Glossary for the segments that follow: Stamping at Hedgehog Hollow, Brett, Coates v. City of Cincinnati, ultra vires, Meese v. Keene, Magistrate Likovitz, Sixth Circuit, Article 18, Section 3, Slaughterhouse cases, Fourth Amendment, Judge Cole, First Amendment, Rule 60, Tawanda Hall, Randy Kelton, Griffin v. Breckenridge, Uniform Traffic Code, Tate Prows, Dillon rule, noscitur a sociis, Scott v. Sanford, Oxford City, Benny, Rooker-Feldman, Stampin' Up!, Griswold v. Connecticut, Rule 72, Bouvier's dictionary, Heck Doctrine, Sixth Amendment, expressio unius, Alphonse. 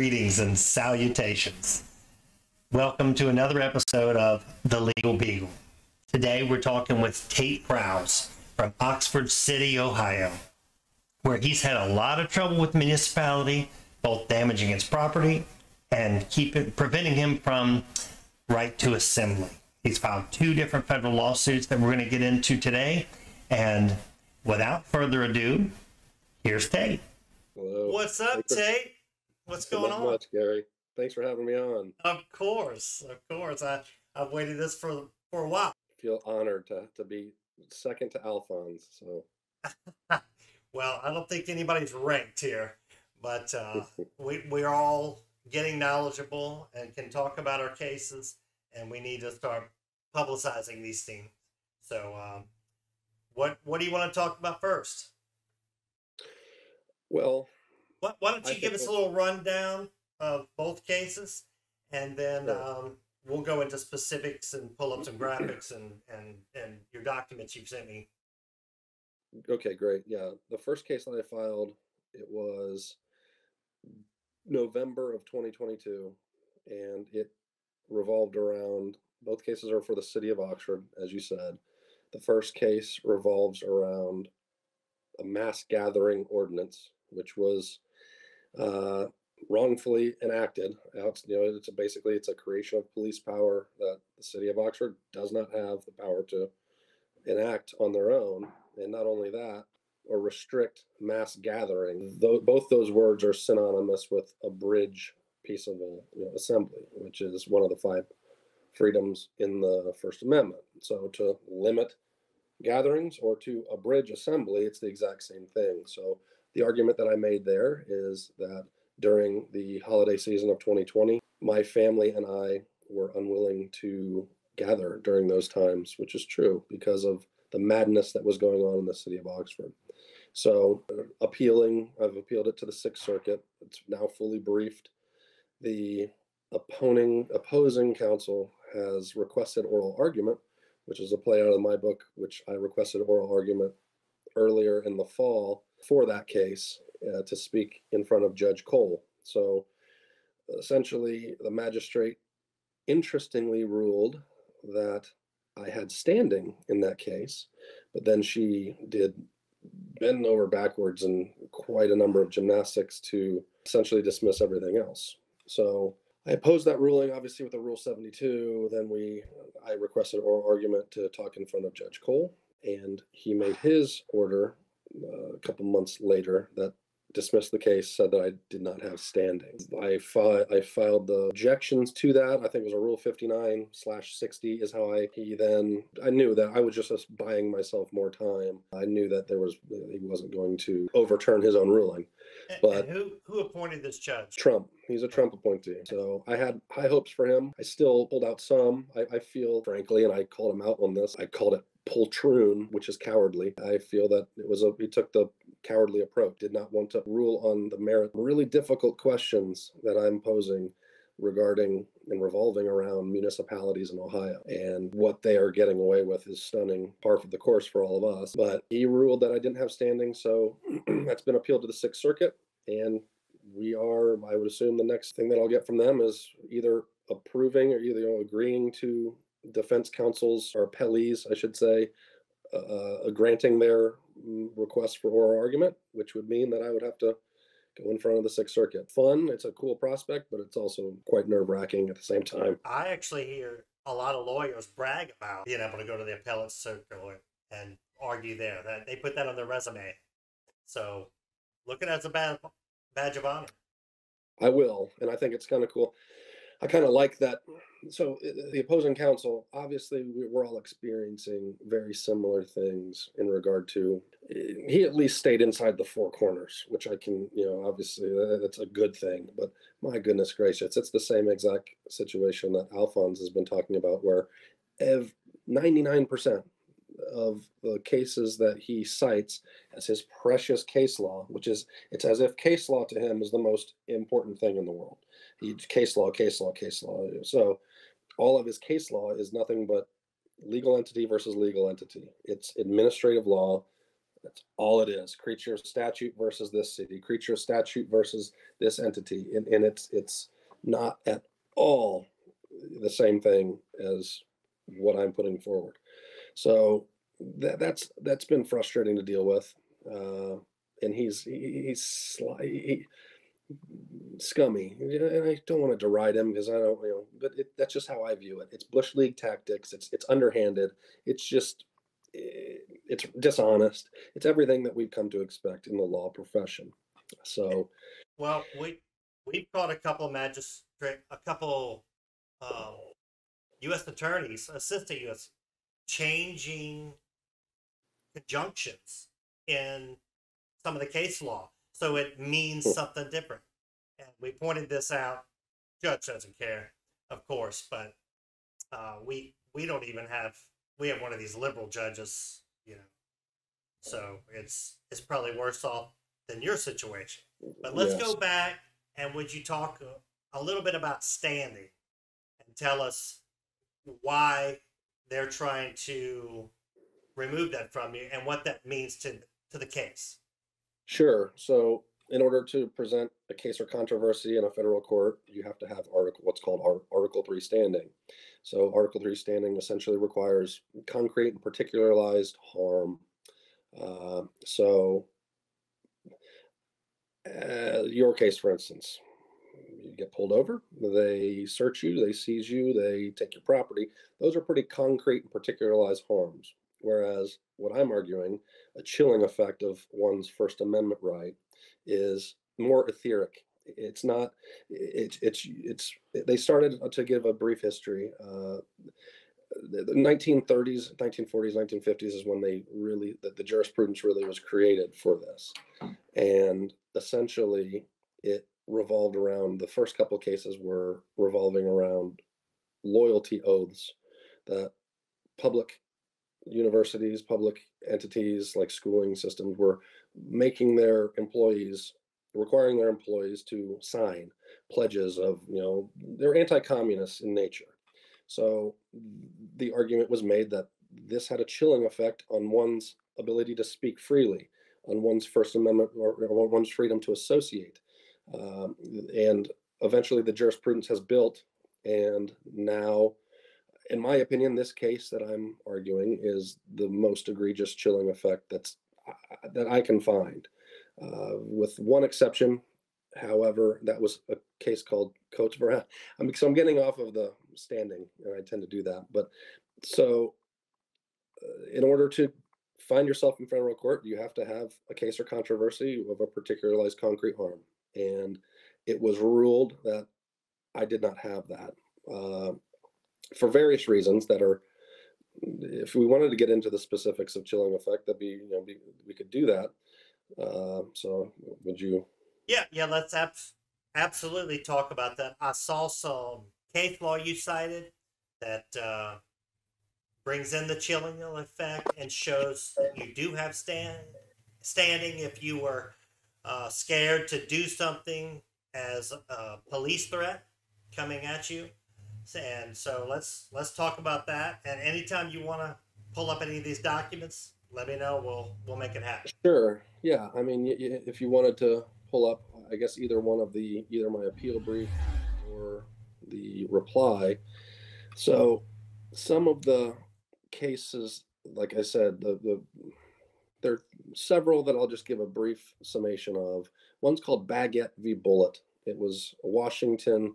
Greetings and salutations. Welcome to another episode of The Legal Beagle. Today we're talking with Tate Prows from Oxford City, Ohio, where he's had a lot of trouble with municipality, both damaging its property and preventing him from right to assembly. He's filed two different federal lawsuits that we're going to get into today. And without further ado, here's Tate. Hello. What's up, Tate? What's going on? Not much, Gary. Thanks for having me on. Of course, of course. I've waited this for a while. I feel honored to be second to Alphonse. So, well, I don't think anybody's ranked here, but we're all getting knowledgeable and can talk about our cases, and we need to start publicizing these things. So, what do you want to talk about first? Well, why don't you give us a little rundown of both cases, and then we'll go into specifics and pull up some graphics and your documents you've sent me. Okay, great. Yeah, the first case that I filed, it was November of 2022, and it revolved around, both cases are for the city of Oxford, as you said. The first case revolves around a mass gathering ordinance, which was wrongfully enacted. It's basically a creation of police power that the city of Oxford does not have the power to enact on their own. And not only that, or restrict mass gathering. Both those words are synonymous with abridge peaceable assembly, which is one of the 5 freedoms in the First Amendment. So to limit gatherings or to abridge assembly, it's the exact same thing. So the argument that I made there is that during the holiday season of 2020, my family and I were unwilling to gather during those times, which is true because of the madness that was going on in the city of Oxford. So I've appealed it to the Sixth Circuit. It's now fully briefed. The opposing counsel has requested oral argument, which is a play out of my book, which I requested oral argument earlier in the fall for that case to speak in front of Judge Cole. So essentially the magistrate interestingly ruled that I had standing in that case, but then she did bend over backwards and quite a number of gymnastics to essentially dismiss everything else. So I opposed that ruling, obviously, with the Rule 72. Then I requested oral argument to talk in front of Judge Cole, and he made his order a couple months later that dismissed the case, said that I did not have standing. I filed the objections to that. I think it was a Rule 59/60 is how I knew that I was just buying myself more time. I knew that he wasn't going to overturn his own ruling. But and who appointed this judge? Trump. He's a Trump appointee. So I had high hopes for him. I still pulled out some. I feel, frankly, and I called him out on this, I called it poltroon, which is cowardly. I feel that he took the cowardly approach, did not want to rule on the merit. Really difficult questions that I'm posing regarding and revolving around municipalities in Ohio, and what they are getting away with is stunning, par for the course for all of us. But he ruled that I didn't have standing, so that's been appealed to the Sixth Circuit, and we are, I would assume, the next thing that I'll get from them is either approving or agreeing to defense counsel's, or appellees, I should say, granting their request for oral argument, which would mean that I would have to go in front of the Sixth Circuit. Fun. It's a cool prospect, but it's also quite nerve-wracking at the same time. I actually hear a lot of lawyers brag about being able to go to the appellate circuit and argue there. That they put that on their resume. So look at it as a badge of honor. I will, and I think it's kind of cool. I kind of like that. So the opposing counsel, obviously, we're all experiencing very similar things in regard to, he at least stayed inside the four corners, which I can, obviously that's a good thing, but my goodness gracious, it's the same exact situation that Alphonse has been talking about, where 99% of the cases that he cites as his precious case law, which is, it's as if case law to him is the most important thing in the world. Case law, case law, case law. So all of his case law is nothing but legal entity versus legal entity. It's administrative law That's all it is. Creature of statute versus this city, creature of statute versus this entity. And it's not at all the same thing as what I'm putting forward. So that's been frustrating to deal with. And he's sly, scummy, and I don't want to deride him because I don't, but that's just how I view it. It's Bush League tactics. It's underhanded. It's just, it's dishonest. It's everything that we've come to expect in the law profession. So, well, we've caught a couple U.S. attorneys, assistant U.S., changing conjunctions in some of the case law, so it means something different. And we pointed this out. Judge doesn't care, of course, but we don't even have, we have one of these liberal judges, so it's probably worse off than your situation. But let's go back, and would you talk a little bit about standing and tell us why they're trying to remove that from you and what that means to the case? Sure. So in order to present a case or controversy in a federal court, you have to have Article 3 standing. So Article 3 standing essentially requires concrete and particularized harm. So your case, for instance, you get pulled over, they search you, they seize you, they take your property. Those are pretty concrete and particularized harms. Whereas what I'm arguing, a chilling effect of one's First Amendment right, is more etheric. It's not, they started to give a brief history. The 1930s, 1940s, 1950s is when they really, the jurisprudence really was created for this. And essentially it revolved around, the first couple of cases were revolving around loyalty oaths that public universities, public entities like schooling systems were making their employees, requiring their employees to sign pledges of, they're anti-communist in nature. So the argument was made that this had a chilling effect on one's ability to speak freely, on one's First Amendment or one's freedom to associate. And eventually the jurisprudence has built, and now, in my opinion, this case that I'm arguing is the most egregious chilling effect that I can find, with one exception. However, that was a case called Coates Brown. So I'm getting off of the standing, and I tend to do that. But so in order to find yourself in federal court, you have to have a case or controversy of a particularized concrete harm. And it was ruled that I did not have that. For various reasons that are, if we wanted to get into the specifics of chilling effect, that'd be, we could do that. So would you? Yeah. Let's absolutely talk about that. I saw some case law you cited that brings in the chilling effect and shows that you do have standing if you were scared to do something as a police threat coming at you. And so let's talk about that. And anytime you want to pull up any of these documents, let me know. We'll make it happen. Sure. Yeah. I mean, if you wanted to pull up, I guess either my appeal brief or the reply. So some of the cases, like I said, there are several that I'll just give a brief summation of. One's called Baggett v. Bullitt. It was a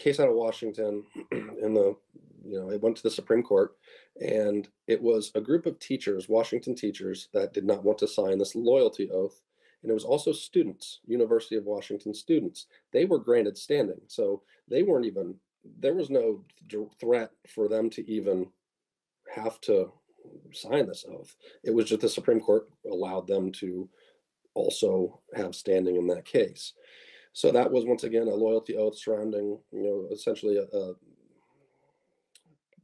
case out of Washington, and it went to the Supreme Court, and it was a group of teachers, Washington teachers, that did not want to sign this loyalty oath. And it was also students, University of Washington students. They were granted standing. So there was no threat for them to even have to sign this oath. It was just the Supreme Court allowed them to also have standing in that case. So that was, once again, a loyalty oath surrounding, essentially a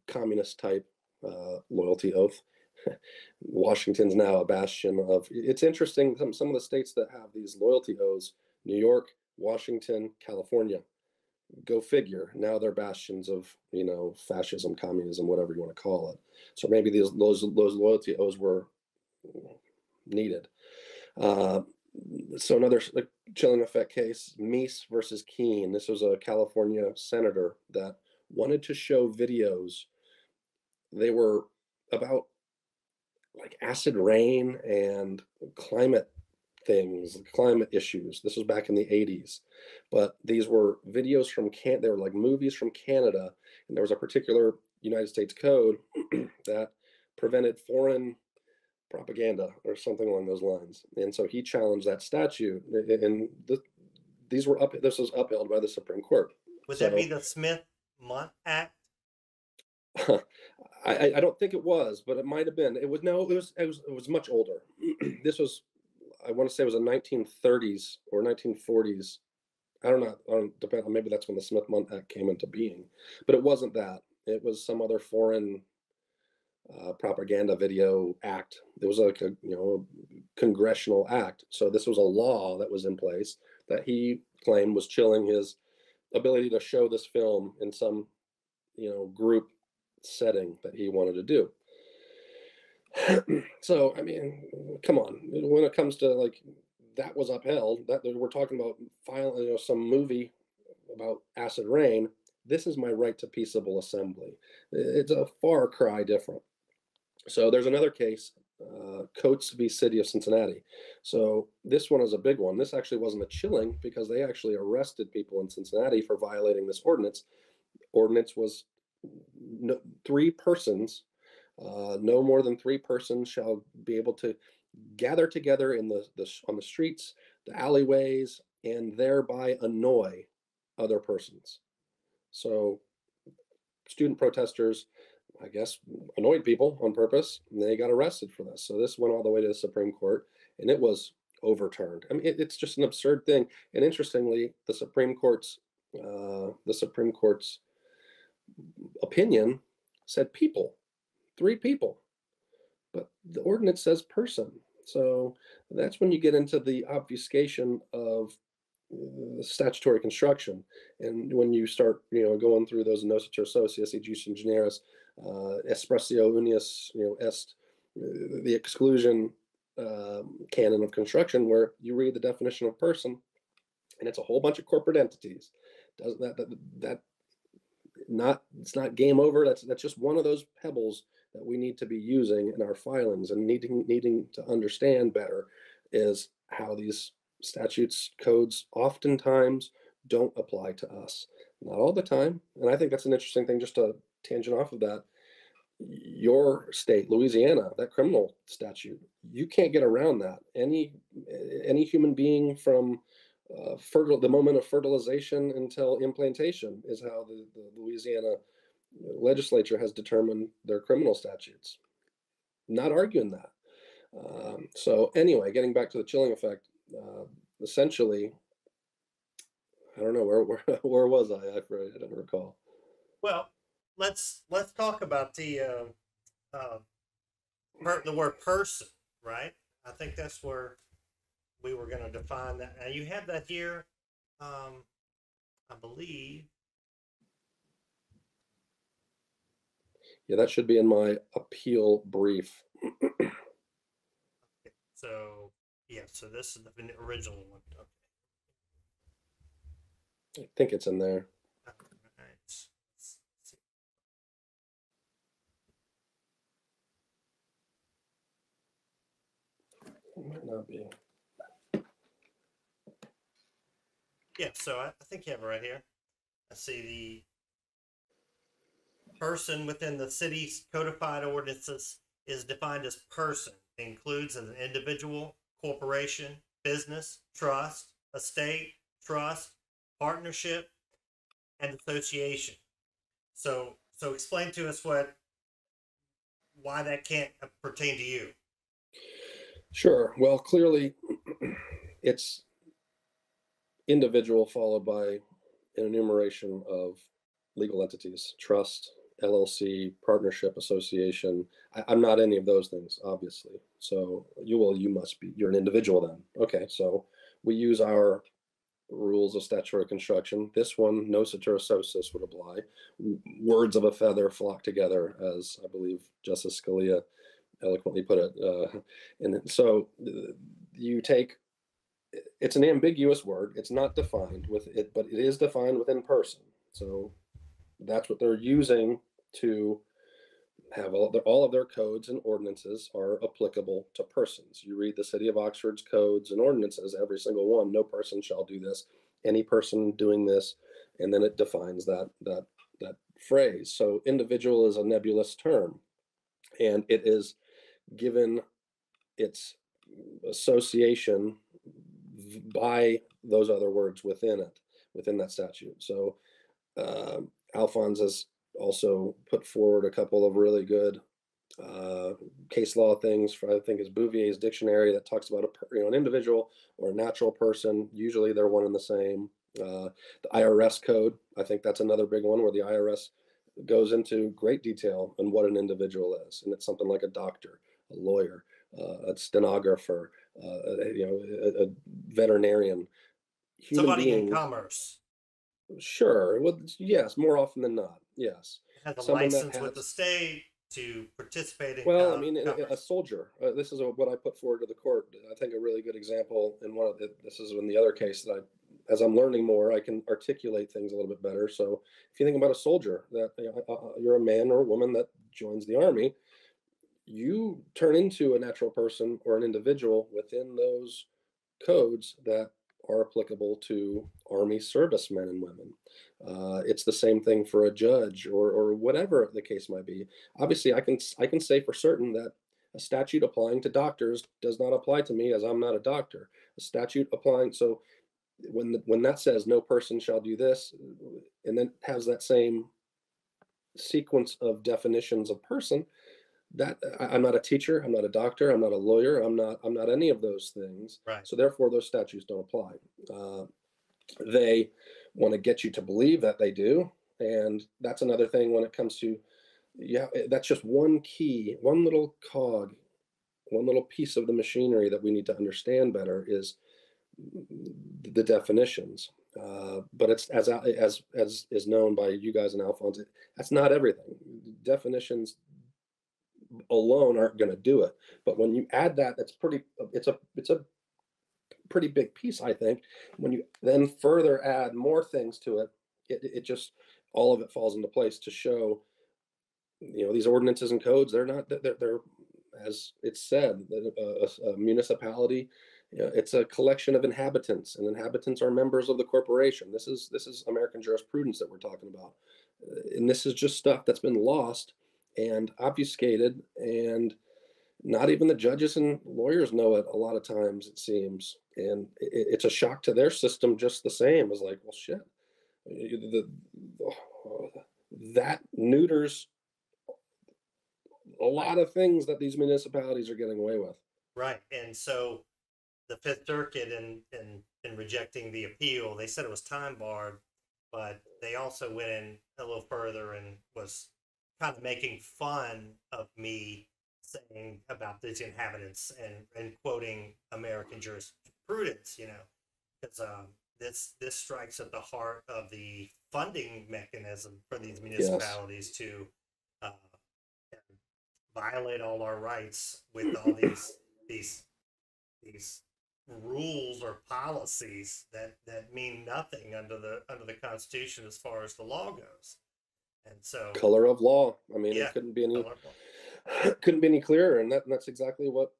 communist type loyalty oath. Washington's now a bastion of, it's interesting, some of the states that have these loyalty oaths, New York, Washington, California, go figure. Now they're bastions of, fascism, communism, whatever you want to call it. So maybe those loyalty oaths were needed. So another chilling effect case, Meese versus Keene. This was a California senator that wanted to show videos. They were about like acid rain and climate things, climate issues. This was back in the 80s, but these were videos from Canada. They were like movies from Canada, and there was a particular United States code that prevented foreign propaganda or something along those lines. And so he challenged that statute, and these were up. This was upheld by the Supreme Court. Would that be the Smith-Mundt Act? I don't think it was, but it might have been. It was no. It was much older. This was, I want to say, it was a 1930s or 1940s. I don't know. Depend. Maybe that's when the Smith-Mundt Act came into being. But it wasn't that. It was some other foreign propaganda video act. It was like a congressional act. So this was a law that was in place that he claimed was chilling his ability to show this film in some group setting that he wanted to do. So I mean, come on, when it comes to like that was upheld, that we're talking about some movie about acid rain. This is my right to peaceable assembly. It's a far cry different. So there's another case, Coates v. City of Cincinnati. So this one is a big one. This actually wasn't a chilling because they actually arrested people in Cincinnati for violating this ordinance. Ordinance was no more than 3 persons shall be able to gather together in the on the streets, the alleyways, and thereby annoy other persons. So student protesters, I guess, annoyed people on purpose, and they got arrested for this. So this went all the way to the Supreme Court, and it was overturned. I mean, it's just an absurd thing. And interestingly, the Supreme Court's opinion said people, 3 people, but the ordinance says person. So that's when you get into the obfuscation of statutory construction, and when you start going through those noscitur a sociis, ejusdem generis, expressio unius est, the exclusion canon of construction, where you read the definition of person and it's a whole bunch of corporate entities. Doesn't that not, it's not game over. That's just one of those pebbles that we need to be using in our filings and needing to understand better, is how these statutes, codes oftentimes don't apply to us. Not all the time. And I think that's an interesting thing, just to tangent off of that. Your state, Louisiana, that criminal statute, you can't get around that. Any human being from the moment of fertilization until implantation is how the Louisiana legislature has determined their criminal statutes. Not arguing that. So anyway, getting back to the chilling effect, essentially, I don't know where was I? I really don't recall. Well, let's talk about the word person, right? I think that's where we were going to define that. Now you have that here, I believe. Yeah, that should be in my appeal brief. Okay, so. Yeah, so this is the original one. Okay. I think it's in there. All right. Let's see. It might not be. Yeah, so I think you have it right here. I see the person within the city's codified ordinances is defined as person. It includes as an individual, corporation, business, trust, estate, trust, partnership, and association. So explain to us why that can't pertain to you. Sure. Well, clearly it's individual followed by an enumeration of legal entities, trust, LLC, partnership, association. I'm not any of those things, obviously. So you must be, you're an individual then. Okay, so we use our rules of statutory construction. This one, noscitur a sociis, would apply. Words of a feather flock together, as I believe Justice Scalia eloquently put it. And so you take, it's an ambiguous word. It's not defined with it, but it is defined within person. So that's what they're using to have all of their codes and ordinances are applicable to persons. You read the city of Oxford's codes and ordinances, every single one, no person shall do this, any person doing this, and then it defines that phrase. So individual is a nebulous term, and it is given its association by those other words within it, within that statute. So Alphonse has also put forward a couple of really good case law things for, I think it's Bouvier's dictionary, that talks about an individual or a natural person. Usually they're one and the same. The IRS code, I think that's another big one where the IRS goes into great detail on what an individual is. And it's something like a doctor, a lawyer, a stenographer, a veterinarian. Somebody in commerce. Sure. Well, yes, more often than not. Yes. Has a someone license with the state to participate in. Well, I mean, a soldier. This is what I put forward to the court. I think a really good example, and this is in the other case that as I'm learning more, I can articulate things a little bit better. So if you think about a soldier, that you're a man or a woman that joins the army, you turn into a natural person or an individual within those codes that are applicable to army servicemen and women. It's the same thing for a judge or whatever the case might be. Obviously, I can say for certain that a statute applying to doctors does not apply to me, as I'm not a doctor. A statute applying, so when that says no person shall do this, and then has that same sequence of definitions of person, that I'm not a teacher, I'm not a doctor, I'm not a lawyer, I'm not any of those things. Right. So therefore, those statutes don't apply. They want to get you to believe that they do, and that's another thing when it comes to, yeah, that's just one key, one little cog, one little piece of the machinery that we need to understand better is the definitions. But it's as is known by you guys and Alphonse, that's not everything. Definitions alone aren't going to do it, but when you add that, that's pretty. It's a pretty big piece, I think. When you then further add more things to it, it just all of it falls into place to show, these ordinances and codes. They're as it's said, a municipality. It's a collection of inhabitants, and inhabitants are members of the corporation. This is American jurisprudence that we're talking about, and this is just stuff that's been lost and obfuscated, and not even the judges and lawyers know it a lot of times, it seems, and it's a shock to their system just the same. It's like, well, shit, that neuters a lot of things that these municipalities are getting away with. Right, and so the Fifth Circuit, in rejecting the appeal, they said it was time barred, but they also went in a little further and was kind of making fun of me saying about these inhabitants and quoting American jurisprudence, because this strikes at the heart of the funding mechanism for these municipalities. Yes. To violate all our rights with all these rules or policies that mean nothing under the Constitution as far as the law goes. And so color of law, I mean, yeah, it couldn't be any clearer. And that's exactly what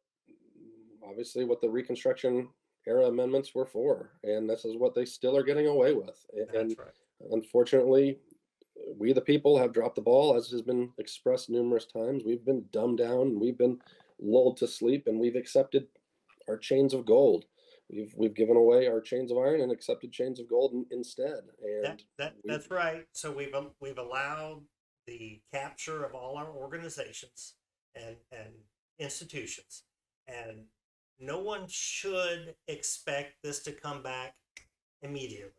the Reconstruction era amendments were for, and this is what they still are getting away with. And right. Unfortunately, we the people have dropped the ball, as has been expressed numerous times. We've been dumbed down, and we've been lulled to sleep, and we've accepted our chains of gold. We've given away our chains of iron and accepted chains of gold instead. And that's right. So we've allowed the capture of all our organizations and institutions, and no one should expect this to come back immediately.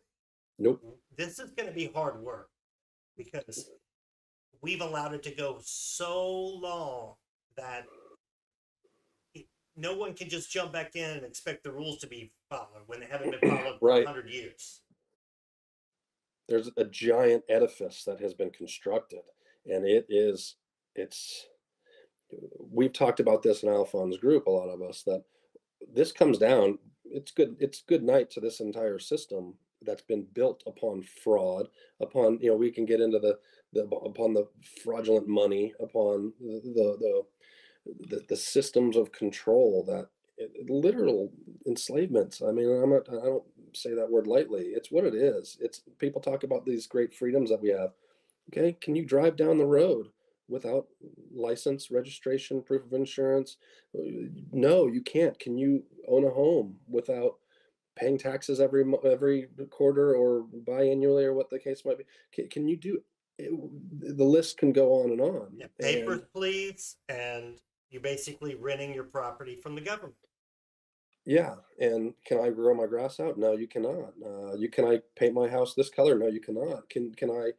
Nope. This is going to be hard work because we've allowed it to go so long that no one can just jump back in and expect the rules to be followed when they haven't been followed for right. 100 years. There's a giant edifice that has been constructed, and it's we've talked about this in Alphonse's group, a lot of us, that this comes down, it's good night to this entire system that's been built upon fraud, upon, you know, we can get into the upon the fraudulent money, upon the systems of control that literal enslavements. I mean, I don't say that word lightly. It's what it is. It's, people talk about these great freedoms that we have. Okay, can you drive down the road without license, registration, proof of insurance? No, you can't. Can you own a home without paying taxes every quarter or biannually, or what the case might be? Can you do it? The list can go on and on. Yeah, papers, please, and you're basically renting your property from the government. Yeah, and can I grow my grass out? No, you cannot. Can I paint my house this color? No, you cannot. Can I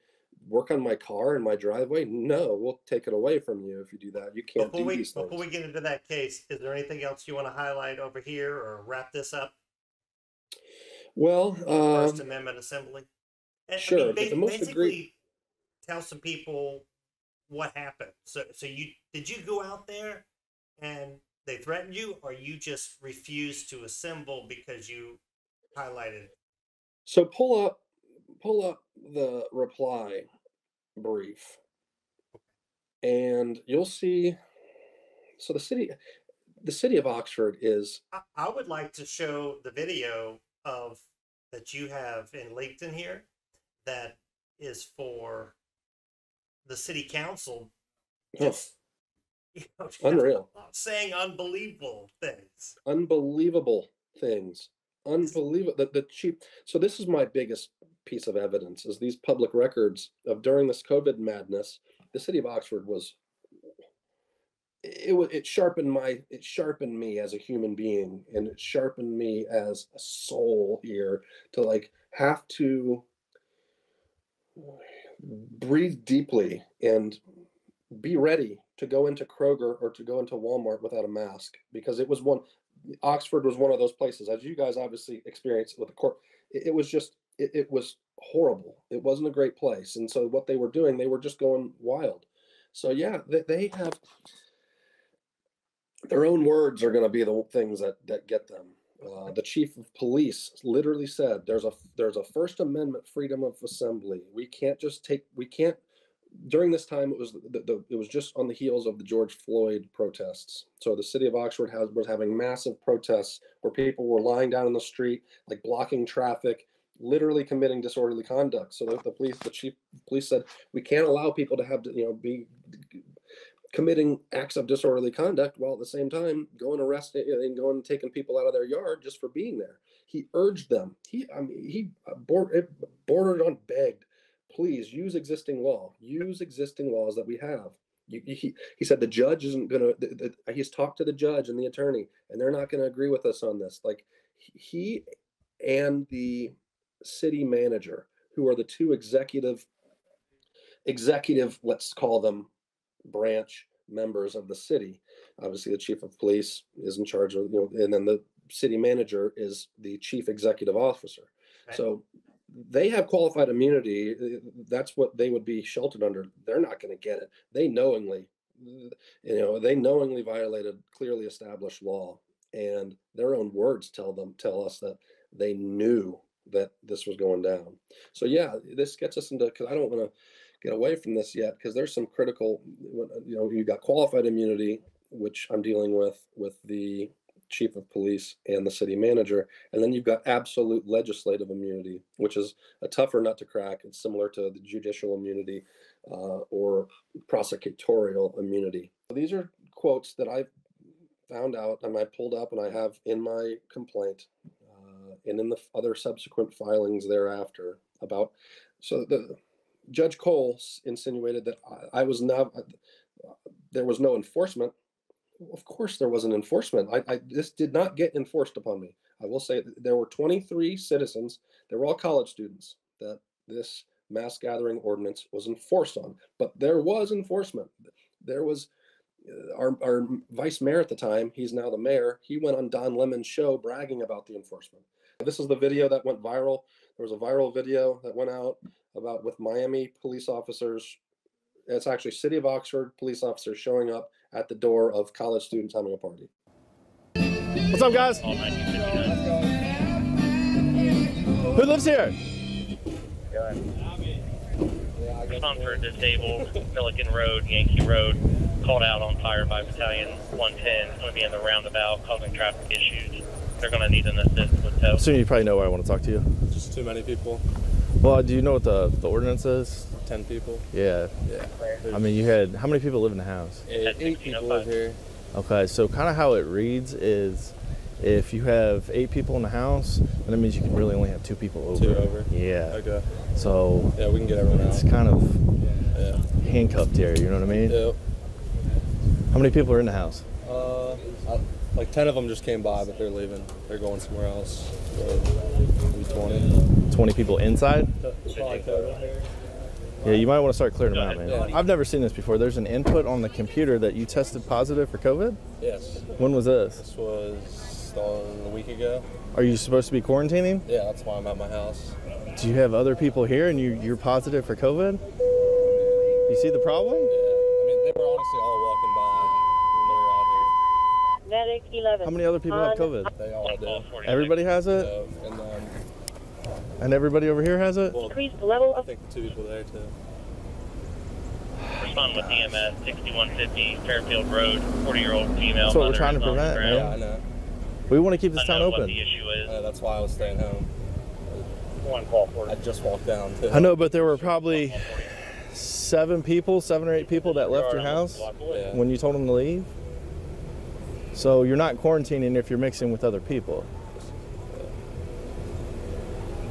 work on my car in my driveway? No, we'll take it away from you if you do that. You can't do these things. Before we get into that case, is there anything else you want to highlight over here or wrap this up? Well, First Amendment assembly. And, sure. I mean, basically, tell some people what happened. So did you go out there and they threatened you, or you just refused to assemble because you highlighted? So pull up the reply brief, and you'll see. So the city of Oxford is. I would like to show the video of that you have in LinkedIn here that is for the city council. Just, you know, unreal. Saying unbelievable things. Unbelievable things. Unbelievable. The chief. So this is my biggest piece of evidence, is these public records of during this COVID madness, the city of Oxford was. It sharpened me as a human being, and it sharpened me as a soul here to like have to breathe deeply and be ready to go into Kroger or to go into Walmart without a mask, because it was Oxford was one of those places, as you guys obviously experienced with the court. It was just, it was horrible. It wasn't a great place. And so what they were doing, they were just going wild. So yeah, they have, their own words are going to be the things that get them. The chief of police literally said, there's a First Amendment freedom of assembly. We can't during this time. It was it was just on the heels of the George Floyd protests. So the city of Oxford was having massive protests where people were lying down in the street, like blocking traffic, literally committing disorderly conduct. So the chief of police said, we can't allow people to have, be committing acts of disorderly conduct while at the same time going arresting and going and taking people out of their yard just for being there. He urged them. He bordered on begged, please use existing law. Use existing laws that we have. He said the judge isn't going to. He's talked to the judge and the attorney, and they're not going to agree with us on this. Like he and the city manager, who are the two executive, let's call them, branch members of the city. Obviously the chief of police is in charge of, and then the city manager is the chief executive officer. Right. So they have qualified immunity. That's what they would be sheltered under. They're not going to get it. They knowingly violated clearly established law, and their own words tell us that they knew that this was going down. So yeah, this gets us into, because I don't want to get away from this yet, because there's some critical, you got qualified immunity, which I'm dealing with the chief of police and the city manager. And then you've got absolute legislative immunity, which is a tougher nut to crack. It's similar to the judicial immunity or prosecutorial immunity. These are quotes that I found out and I pulled up and I have in my complaint and in the other subsequent filings thereafter about, so the Judge Cole insinuated that I was not, there was no enforcement. Of course there was an enforcement. This did not get enforced upon me. I will say that there were 23 citizens. They were all college students that this mass gathering ordinance was enforced on, but there was enforcement. There was our vice mayor at the time. He's now the mayor. He went on Don Lemon's show bragging about the enforcement. This is the video that went viral. There was a viral video that went out about with Miami police officers. It's actually city of Oxford police officers showing up at the door of college students having a party. What's up, guys? All 1959. Who lives here? Comfort disabled, Milliken Road, Yankee Road, called out on fire by Battalion 110. It's going to be in the roundabout, causing traffic issues. They're going to need an assist with help. So you probably know where I want to talk to you. Just too many people. Well, do you know what the ordinance is? 10 people. Yeah. Yeah. I mean, you had, how many people live in the house? Eight people live here. Okay, so kind of how it reads is, if you have 8 people in the house, then it means you can really only have 2 people over. 2 over? Yeah. Okay. So yeah, we can get everyone out. It's kind of handcuffed here, you know what I mean? Yep. How many people are in the house? Like 10 of them just came by, but they're leaving. They're going somewhere else. Maybe 20. 20 people inside? Yeah, you might want to start clearing them out, man. Yeah. I've never seen this before. There's an input on the computer that you tested positive for COVID? Yes. When was this? This was a week ago. Are you supposed to be quarantining? Yeah, that's why I'm at my house. Do you have other people here and you're positive for COVID? You see the problem? Yeah, I mean, they were honestly all walking by when they were out here. How many other people have COVID? They all do. Everybody has it? Yeah, and everybody over here has it? Well, I think the 2 people there too. Respond with EMS, 6150 Fairfield Road, 40-year-old female. That's what we're trying to prevent. Yeah, I know. We want to keep this town open. What the issue is. That's why I was staying home. I just walked down. Too. I know, but there were probably 7 or 8 people that left your house when you told them to leave. So you're not quarantining if you're mixing with other people.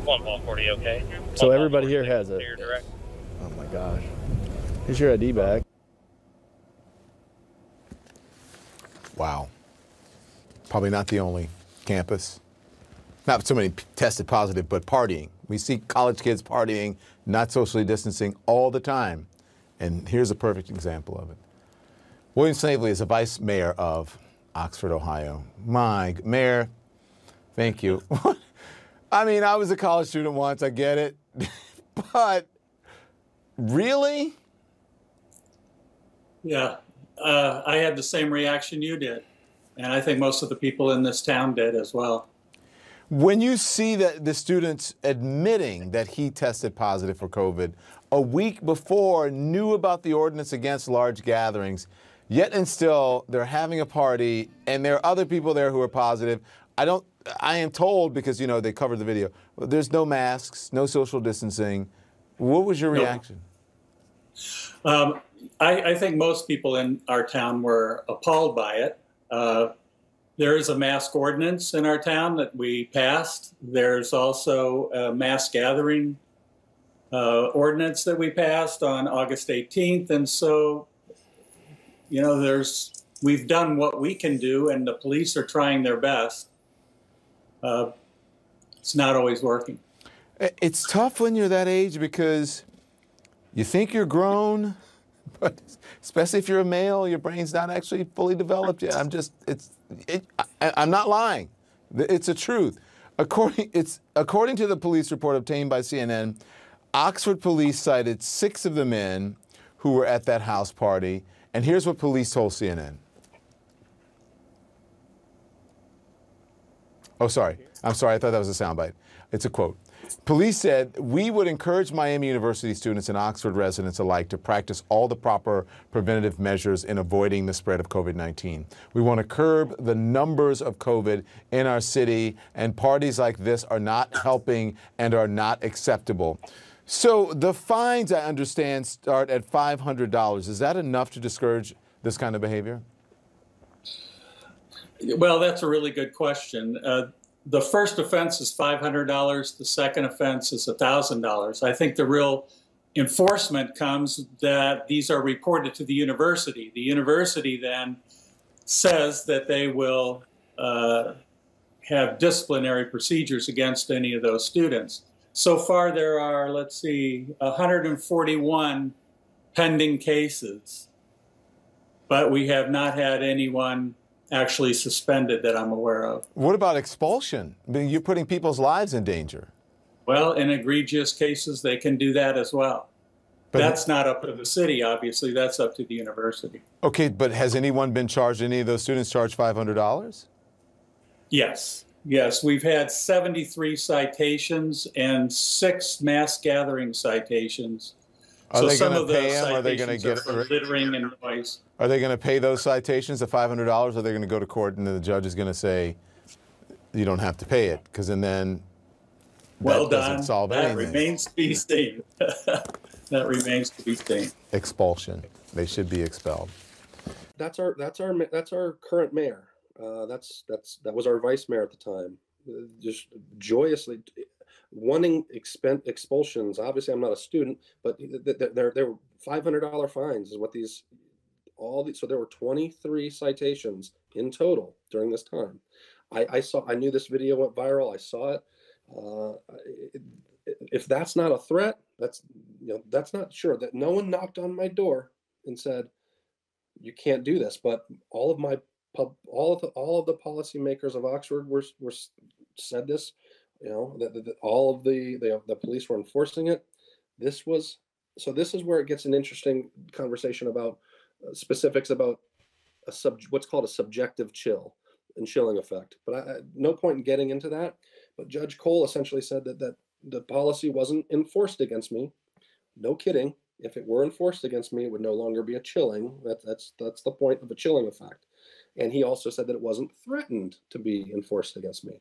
1 call 40, okay. So everybody here has it. Oh my gosh. Here's your ID back. Wow. Probably not the only campus. Not so many tested positive, but partying. We see college kids partying, not socially distancing all the time. And here's a perfect example of it. William Snavely is the vice mayor of Oxford, Ohio. My mayor, thank you. I mean, I was a college student once, I get it. But really? Yeah, I had the same reaction you did. And I think most of the people in this town did as well. When you see that the students admitting that he tested positive for COVID a week before, knew about the ordinance against large gatherings, yet and still they're having a party and there are other people there who are positive. I am told, because you know they covered the video, there's no masks, no social distancing. What was your reaction? I think most people in our town were appalled by it. There is a mask ordinance in our town that we passed. There's also a mass gathering ordinance that we passed on August 18th. And so, you know, we've done what we can do, and the police are trying their best. It's not always working. It's tough when you're that age because you think you're grown. But especially if you're a male, your brain's not actually fully developed yet. I'm not lying. It's a truth. According to the police report obtained by CNN, Oxford police cited 6 of the men who were at that house party. And here's what police told CNN. Oh, sorry. I'm sorry. I thought that was a soundbite. It's a quote. Police said, we would encourage Miami University students and Oxford residents alike to practice all the proper preventative measures in avoiding the spread of COVID-19. We want to curb the numbers of COVID in our city, and parties like this are not helping and are not acceptable. So the fines, I understand, start at $500. Is that enough to discourage this kind of behavior? Well, that's a really good question. The first offense is $500. The second offense is $1,000. I think the real enforcement comes that these are reported to the university. The university then says that they will have disciplinary procedures against any of those students. So far, there are, let's see, 141 pending cases, but we have not had anyone actually suspended that I'm aware of. What about expulsion? I mean, you're putting people's lives in danger. Well, in egregious cases, they can do that as well. But that's not up to the city, obviously. That's up to the university. Okay, but has anyone been charged, any of those students charged $500? Yes. Yes, we've had 73 citations and 6 mass gathering citations. So some of those citations are for littering and noise. Are they going to pay those citations, the $500? Are they going to go to court and then the judge is going to say, you don't have to pay it? Because then that doesn't solve anything. That remains to be seen. That remains to be seen. Expulsion. They should be expelled. That's our current mayor. That was our vice mayor at the time, just joyously wanting expulsions. Obviously, I'm not a student, but there were $500 fines is what so there were 23 citations in total during this time. I knew this video went viral. I saw it. If that's not a threat, that's not sure. That no one knocked on my door and said, you can't do this. But all of the policymakers of Oxford were said this, that all of the police were enforcing it. This is where it gets an interesting conversation about specifics about what's called a subjective chill and chilling effect. But no point in getting into that. But Judge Cole essentially said that the policy wasn't enforced against me. No kidding. If it were enforced against me, it would no longer be a chilling. That's the point of a chilling effect. And he also said that it wasn't threatened to be enforced against me.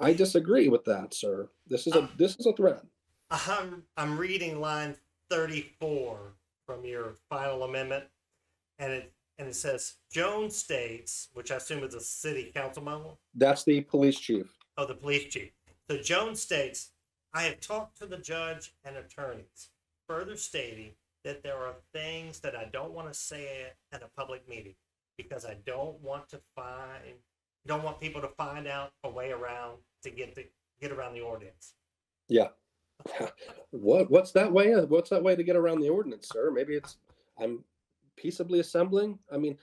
I disagree with that, sir. This is a threat. I'm reading line 34 from your final amendment, and it says Jones states, which I assume is a city council member. That's the police chief. Oh, the police chief. So Jones states, I have talked to the judge and attorneys, further stating that there are things that I don't want to say at a public meeting, because I don't want people to find out a way around to get around the ordinance. Yeah. What's that way? What's that way to get around the ordinance, sir? Maybe it's I'm peaceably assembling. I mean,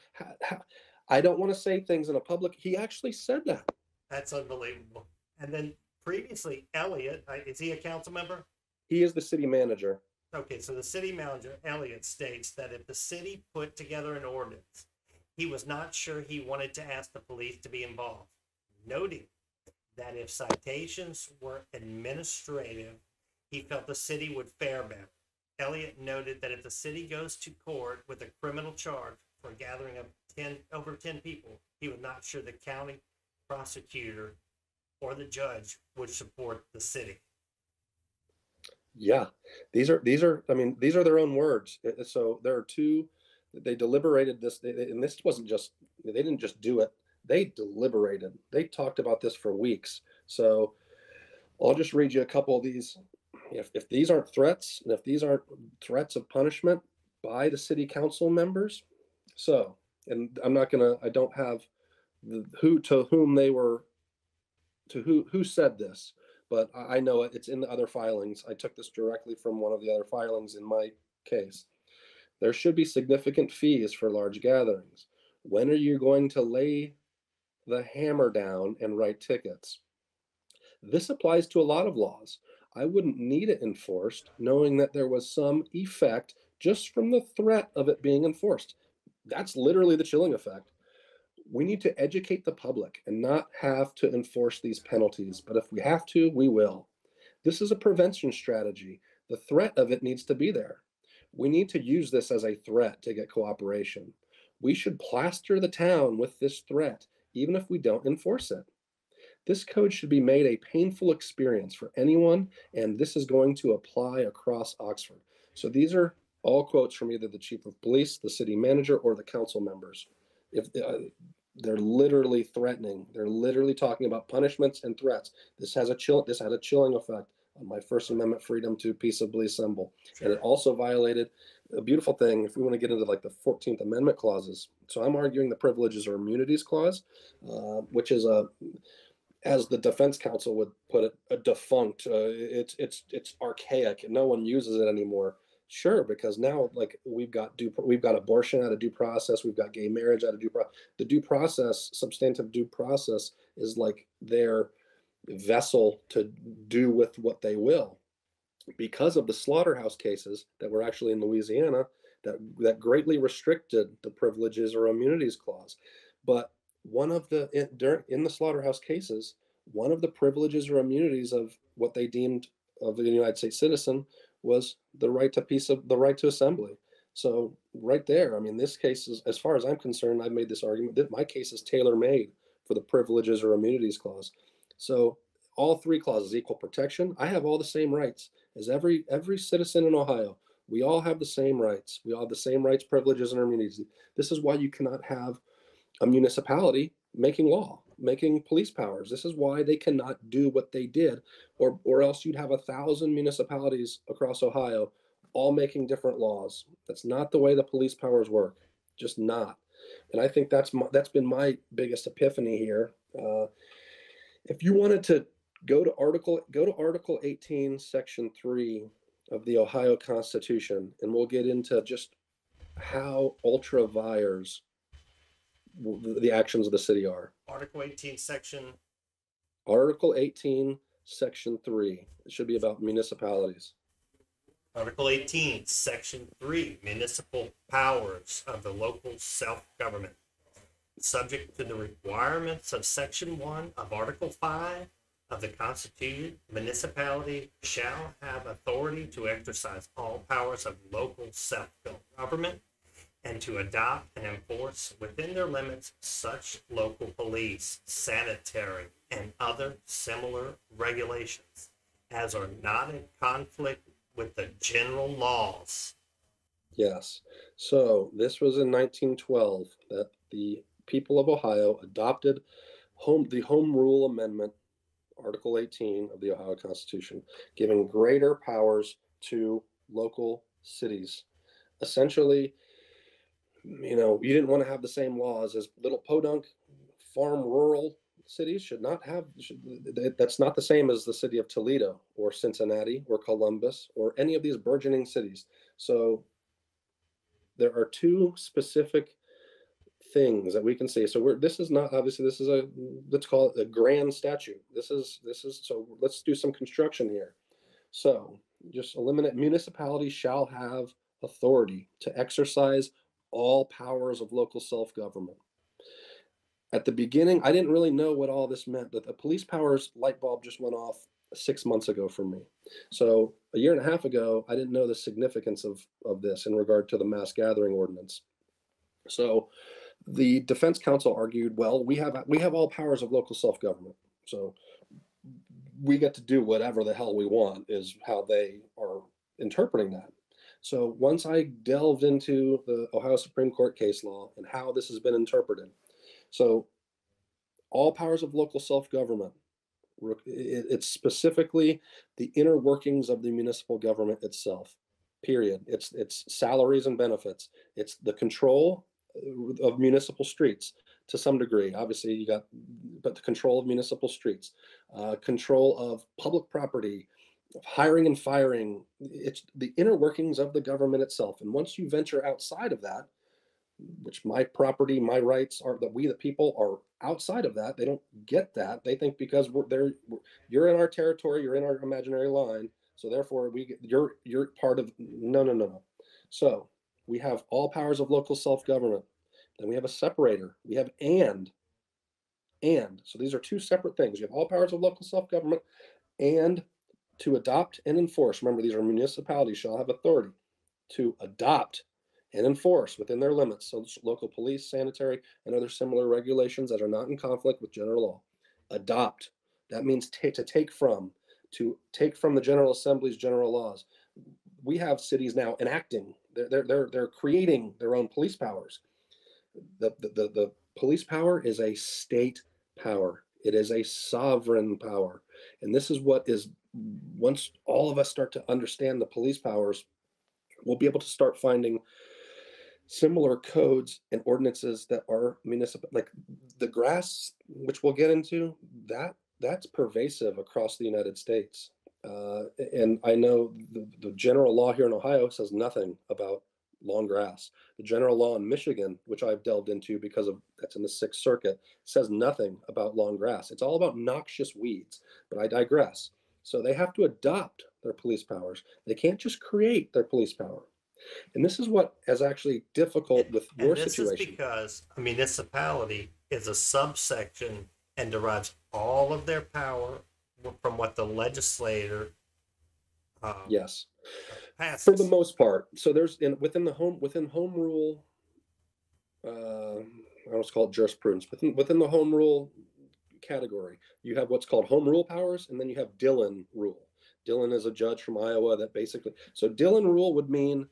I don't want to say things in a public. He actually said that. That's unbelievable. And then previously, Elliot, is he a council member? He is the city manager. Okay, so the city manager, Elliot, states that if the city put together an ordinance, he was not sure he wanted to ask the police to be involved, noting that if citations were administrative, he felt the city would fare better. Elliot noted that if the city goes to court with a criminal charge for a gathering of over 10 people, he was not sure the county prosecutor or the judge would support the city. Yeah, these are their own words. So there are two. They deliberated this, and this wasn't just, they didn't just do it. They deliberated. They talked about this for weeks. So I'll just read you a couple of these. If these aren't threats, and if these aren't threats of punishment by the city council members, so, and I'm not going to, I don't have the, who, to whom they were, to who said this, but I know it's in the other filings. I took this directly from one of the other filings in my case. There should be significant fees for large gatherings. When are you going to lay the hammer down and write tickets? This applies to a lot of laws. I wouldn't need it enforced, knowing that there was some effect just from the threat of it being enforced. That's literally the chilling effect. We need to educate the public and not have to enforce these penalties, but if we have to, we will. This is a prevention strategy. The threat of it needs to be there. We need to use this as a threat to get cooperation. We should plaster the town with this threat, even if we don't enforce it. This code should be made a painful experience for anyone, and this is going to apply across Oxford. So these are all quotes from either the chief of police, the city manager, or the council members. If they're literally threatening, they're literally talking about punishments and threats. This had a chilling effect on my First Amendment freedom to peaceably assemble. Sure. And it also violated a beautiful thing, if we want to get into like the 14th Amendment clauses. So I'm arguing the privileges or immunities clause, which is, as the defense counsel would put it, a defunct, it's archaic and no one uses it anymore. Sure, because now like we've got abortion out of due process, we've got gay marriage out of due process. The due process, substantive due process is like their vessel to do with what they will. because of the slaughterhouse cases that were actually in Louisiana that greatly restricted the privileges or immunities clause. But one of the, in the slaughterhouse cases, one of the privileges or immunities of what they deemed of the United States citizen was the right to the right to assembly. So right there, I mean, this case is, as far as I'm concerned, I've made this argument that my case is tailor-made for the privileges or immunities clause. So all three clauses, equal protection, I have all the same rights as every citizen in Ohio. We all have the same rights. We all have the same rights, privileges, and immunities. This is why you cannot have a municipality making law, making police powers. This is why they cannot do what they did, or else you'd have 1,000 municipalities across Ohio all making different laws. That's not the way the police powers work, just not. And I think that's been my biggest epiphany here. If you wanted to go to Article 18, Section 3 of the Ohio Constitution, and we'll get into just how ultra vires the actions of the city are. Article 18, Section 3. It should be about municipalities. Article 18, Section 3, municipal powers of the local self-government. Subject to the requirements of Section 1 of Article 5 of the Constitution, municipality shall have authority to exercise all powers of local self-government and to adopt and enforce within their limits such local police, sanitary, and other similar regulations as are not in conflict with the general laws. Yes. So this was in 1912 that the people of Ohio adopted the Home Rule Amendment, Article 18 of the Ohio Constitution, giving greater powers to local cities. Essentially, you know, you didn't want to have the same laws as little podunk farm rural cities should not have. That's not the same as the city of Toledo or Cincinnati or Columbus or any of these burgeoning cities. So there are two specific things that we can see. So this is not, obviously, this is a, let's call it a grand statute. This is, so let's do some construction here. So just eliminate municipalities shall have authority to exercise all powers of local self-government. At the beginning, I didn't really know what all this meant, but the police powers light bulb just went off 6 months ago for me. So a year and a half ago, I didn't know the significance of this in regard to the mass gathering ordinance. So the defense counsel argued, well, we have all powers of local self-government, so we get to do whatever the hell we want, is how they are interpreting that. So once I delved into the Ohio Supreme Court case law and how this has been interpreted, so all powers of local self-government, it's specifically the inner workings of the municipal government itself, period. It's salaries and benefits. It's the control of municipal streets to some degree. Obviously, but the control of municipal streets, control of public property, hiring and firing. It's the inner workings of the government itself. And once you venture outside of that, which my property, my rights are, that we, the people, are outside of that. They don't get that. They think because you're in our territory, you're in our imaginary line, so therefore you're part of, no. So we have all powers of local self-government. Then we have a separator. We have and. So these are two separate things. You have all powers of local self-government and to adopt and enforce. Remember, these are municipalities shall have authority to adopt and enforce within their limits, so local police, sanitary, and other similar regulations that are not in conflict with general law. Adopt. That means to take from the General Assembly's general laws. We have cities now enacting. They're creating their own police powers. The police power is a state power. It is a sovereign power, and this is what is. Once all of us start to understand the police powers, we'll be able to start finding similar codes and ordinances that are municipal, like the grass, which we'll get into, that's pervasive across the United States. And I know the general law here in Ohio says nothing about long grass. The general law in Michigan, which I've delved into because of that's in the Sixth Circuit, says nothing about long grass. It's all about noxious weeds, but I digress. So they have to adopt their police powers. They can't just create their police power. And this is what is actually difficult with your situation. This is because a municipality is a subsection and derives all of their power from what the legislator yes, passes. For the most part. So there's within home rule. I don't know, it's called jurisprudence. Within the home rule category, you have what's called home rule powers, and then you have Dillon rule. Dillon is a judge from Iowa that basically. So Dillon rule would mean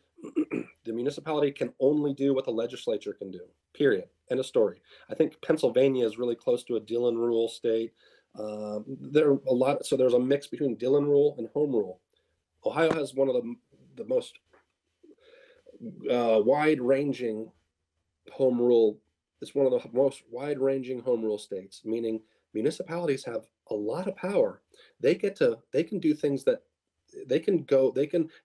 the municipality can only do what the legislature can do. Period. End of story. I think Pennsylvania is really close to a Dillon rule state. There are a lot. So there's a mix between Dillon rule and home rule. Ohio has one of the most wide-ranging home rule. It's one of the most wide-ranging home rule states, meaning municipalities have a lot of power. They can do things that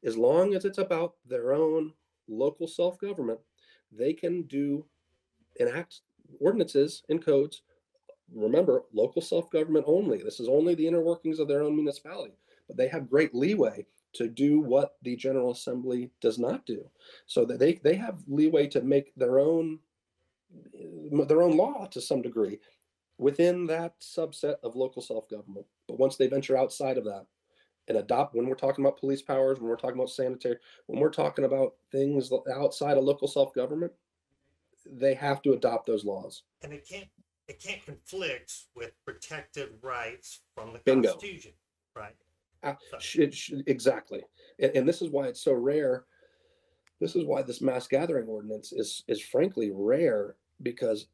as long as it's about their own local self-government, they can enact ordinances and codes. Remember, local self-government only. This is only the inner workings of their own municipality, but they have great leeway to do what the General Assembly does not do. So that they have leeway to make their own law to some degree within that subset of local self-government. But once they venture outside of that and adopt, when we're talking about police powers, when we're talking about sanitary, when we're talking about things outside of local self-government, they have to adopt those laws. And it can't conflict with protected rights from the Constitution, right? Exactly. And this is why it's so rare. This is why this mass gathering ordinance is frankly rare, because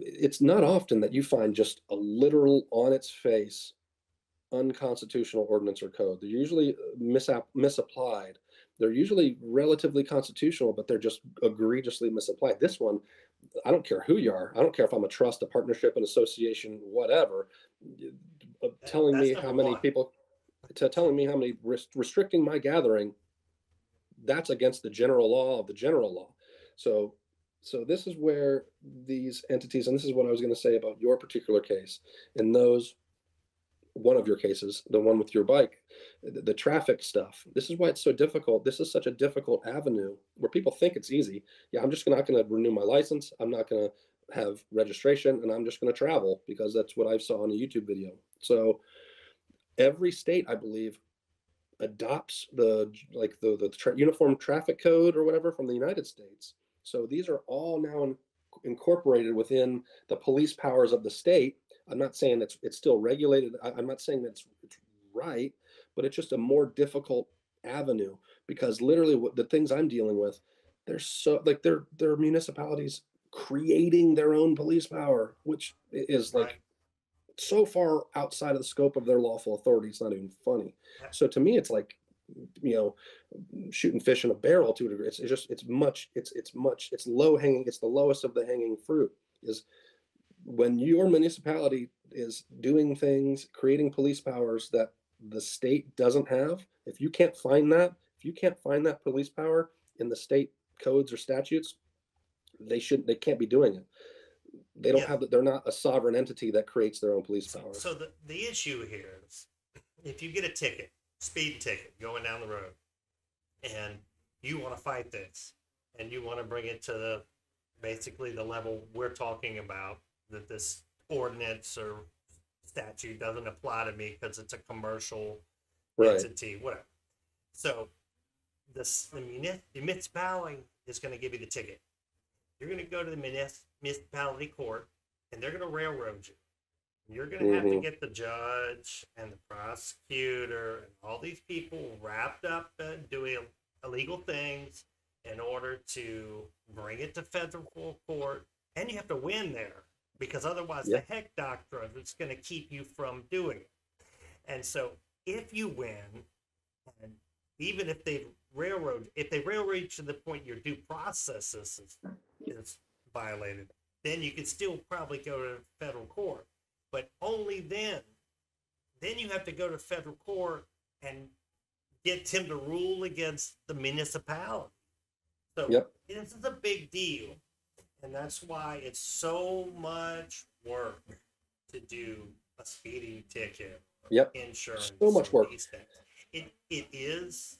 it's not often that you find just a literal on its face unconstitutional ordinance or code. They're usually misapplied. They're usually relatively constitutional, but they're just egregiously misapplied. This one, I don't care who you are. I don't care if I'm a trust, a partnership, an association, whatever, telling me how many, restricting my gathering, that's against the general law of the general law. So this is where these entities, and this is what I was going to say about your particular case, and one of your cases, the one with your bike, the traffic stuff. This is why it's so difficult. This is such a difficult avenue where people think it's easy. Yeah, I'm just not going to renew my license. I'm not going to have registration, and I'm just going to travel because that's what I saw in a YouTube video. So every state, I believe, adopts the uniform traffic code or whatever from the United States. So these are all now incorporated within the police powers of the state. I'm not saying it's still regulated. I'm not saying that's right, but it's just a more difficult avenue, because literally what the things I'm dealing with, they're municipalities creating their own police power, which is like so far outside of the scope of their lawful authority. It's not even funny. So to me, it's like, shooting fish in a barrel to a degree. It's low hanging. It's the lowest of the hanging fruit is when your municipality is doing things, creating police powers that the state doesn't have. If you can't find that police power in the state codes or statutes, they can't be doing it. They don't have that. They're not a sovereign entity that creates their own police power. So the issue here is, if you get a ticket, speed ticket going down the road, and you want to fight this, and you want to bring it to basically the level we're talking about, that this ordinance or statute doesn't apply to me because it's a commercial entity, whatever. So the municipality is going to give you the ticket. You're going to go to the municipality court, and they're going to railroad you. You're going to have to get the judge and the prosecutor and all these people wrapped up doing illegal things in order to bring it to federal court. And you have to win there, because otherwise the Heck Doctrine is going to keep you from doing it. And so if you win, and even if they railroad, you to the point your due process is violated, then you can still probably go to federal court. But only then you have to go to federal court and get him to rule against the municipality. So this is a big deal. And that's why it's so much work to do a speeding ticket Yep. Insurance. So much work. It is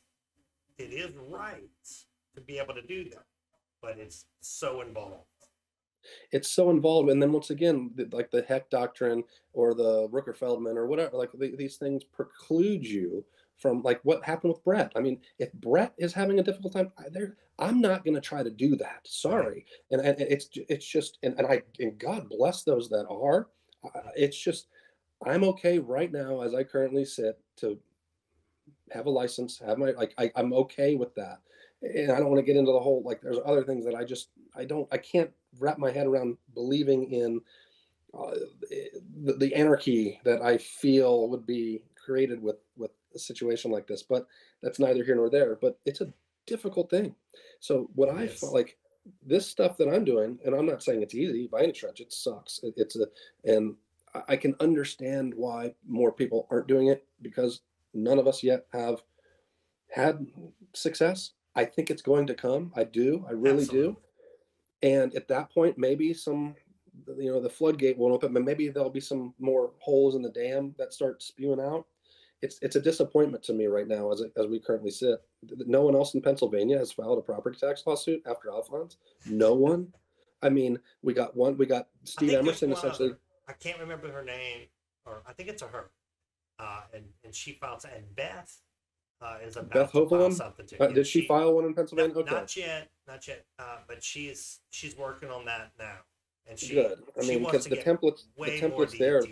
right to be able to do that, but it's so involved. It's so involved. And then once again, like the Heck Doctrine or the Rooker-Feldman or whatever, like these things preclude you from, like, what happened with Brett. I mean, if Brett is having a difficult time, I'm not going to try to do that. Sorry. And it's just, and God bless those that are. It's just, I'm okay right now as I currently sit to have a license, have my, like, I'm okay with that. And I don't want to get into the whole, like, there's other things that I can't wrap my head around believing in the anarchy that I feel would be created with a situation like this. But that's neither here nor there. But it's a difficult thing. So what I felt like this stuff that I'm doing, and I'm not saying it's easy by any stretch, it sucks. And I can understand why more people aren't doing it, because none of us yet have had success. I think it's going to come. I do. I really Absolutely. Do. And at that point, maybe some, you know, the floodgate won't open, but maybe there'll be some more holes in the dam that start spewing out. It's a disappointment to me right now as we currently sit. No one else in Pennsylvania has filed a property tax lawsuit after Alphonse. No one. I mean, we got Steve Emerson, essentially. I can't remember her name, or I think it's a her. And she filed, and Beth is about Beth to file something too. Did she file one in Pennsylvania? No, okay. Not yet. But she's working on that now. And she, good. I mean, because the template's there.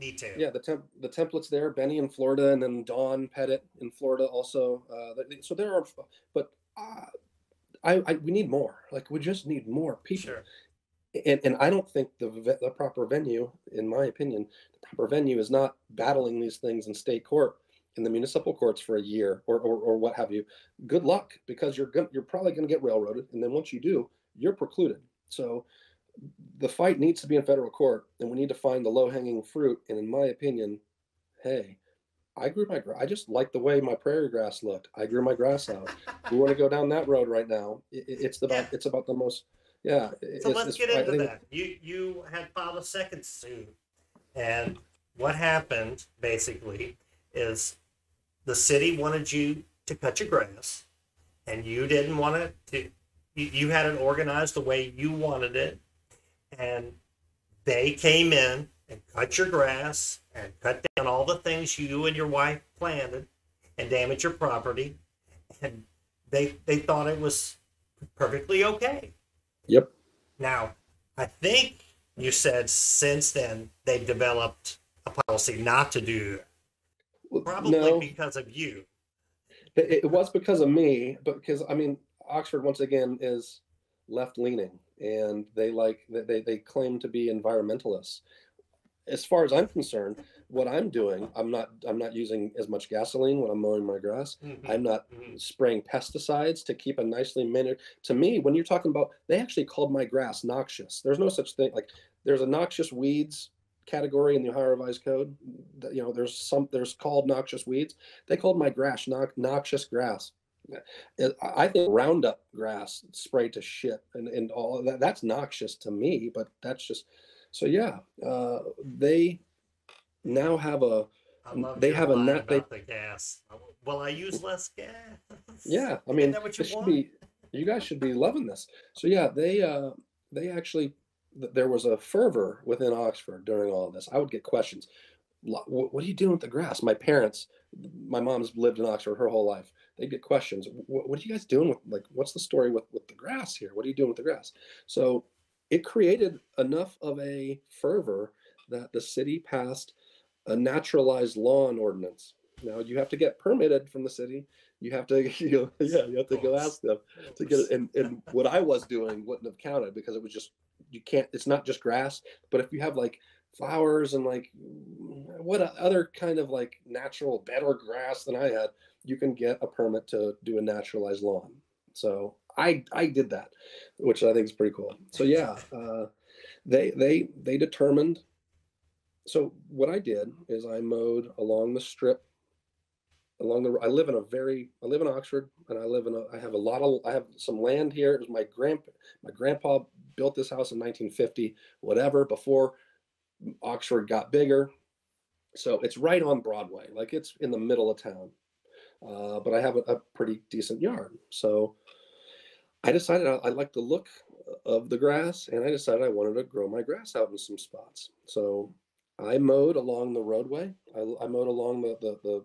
Detail. Yeah, the template's there. Benny in Florida, and then Dawn Pettit in Florida also. So there are, but we need more. Like, we just need more people. Sure. And I don't think the proper venue, in my opinion, the proper venue is not battling these things in state court, in the municipal courts for a year or what have you. Good luck, because you're probably going to get railroaded, and then once you do, you're precluded. So the fight needs to be in federal court, and we need to find the low-hanging fruit. And in my opinion, hey, I just like the way my prairie grass looked. I grew my grass out. We want to go down that road right now. It's about the most. Yeah. So let's get into that. You had filed a second suit, and what happened basically is the city wanted you to cut your grass, and you didn't want it to. You had it organized the way you wanted it, and they came in and cut your grass and cut down all the things you and your wife planted and damaged your property, and they thought it was perfectly okay. Yep. Now, I think you said since then they've developed a policy not to do that. Probably no, because of you. It was because of me, but because, I mean, Oxford, once again, is left-leaning, and they claim to be environmentalists. As far as I'm concerned, what I'm doing, I'm not using as much gasoline when I'm mowing my grass. Mm-hmm. I'm not spraying pesticides to keep a nicely managed. To me, when you're talking about, they actually called my grass noxious. There's no such thing. Like, there's a noxious weeds category in the Ohio Revised Code. You know, there's called noxious weeds. They called my grass noxious grass. I think Roundup grass sprayed to shit and all that. That's noxious to me, but that's just. So yeah, they now have a. I love they have a net. They the gas. Well, I use less gas. Yeah, I mean, you guys should be loving this. So yeah, they actually, there was a fervor within Oxford during all of this. I would get questions. What are you doing with the grass? My parents, my mom's lived in Oxford her whole life. They get questions. What are you guys doing with, like, what's the story with the grass here? What are you doing with the grass? So it created enough of a fervor that the city passed a naturalized lawn ordinance. Now, you have to get permitted from the city. You have to, you have to go ask them to get it. And what I was doing wouldn't have counted, because it was just, you can't, it's not just grass, but if you have, like, flowers and, like, what other kind of, like, natural, better grass than I had, you can get a permit to do a naturalized lawn. So I did that, which I think is pretty cool. So yeah, they determined. So what I did is I mowed along the strip, I live in Oxford, and I have some land here. It was my grandpa built this house in 1950, whatever, before Oxford got bigger. So it's right on Broadway, like it's in the middle of town. But I have a pretty decent yard. So I decided I liked the look of the grass, and I decided I wanted to grow my grass out in some spots. So I mowed along the roadway. I mowed along the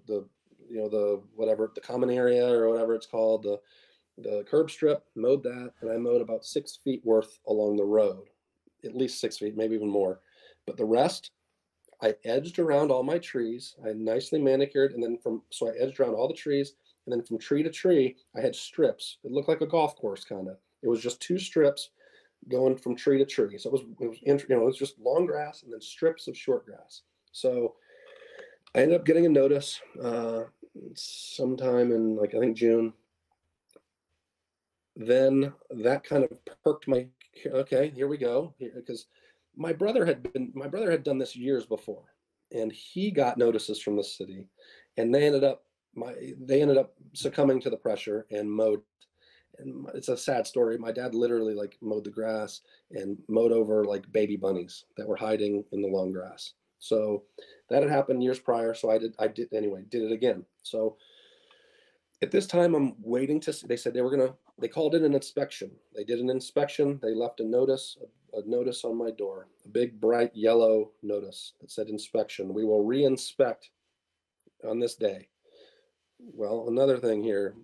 you know, the whatever, the common area or whatever it's called, the curb strip, mowed that. And I mowed about 6 feet worth along the road, at least 6 feet, maybe even more. But the rest, I edged around all my trees. I nicely manicured, and then so I edged around all the trees, and then from tree to tree, I had strips. It looked like a golf course, kind of. It was just two strips going from tree to tree. So it was you know, it was just long grass and then strips of short grass. So I ended up getting a notice sometime in, like, I think June. Then that kind of perked my, okay, here we go, because my brother had done this years before, and he got notices from the city, and they ended up succumbing to the pressure and mowed. And it's a sad story. My dad literally, like, mowed the grass and mowed over, like, baby bunnies that were hiding in the long grass. So that had happened years prior. So I did it again. So at this time, I'm waiting to see. They said they called in an inspection. They did an inspection. They left a notice on my door, a big bright yellow notice that said inspection. We will re-inspect on this day. Well, another thing here,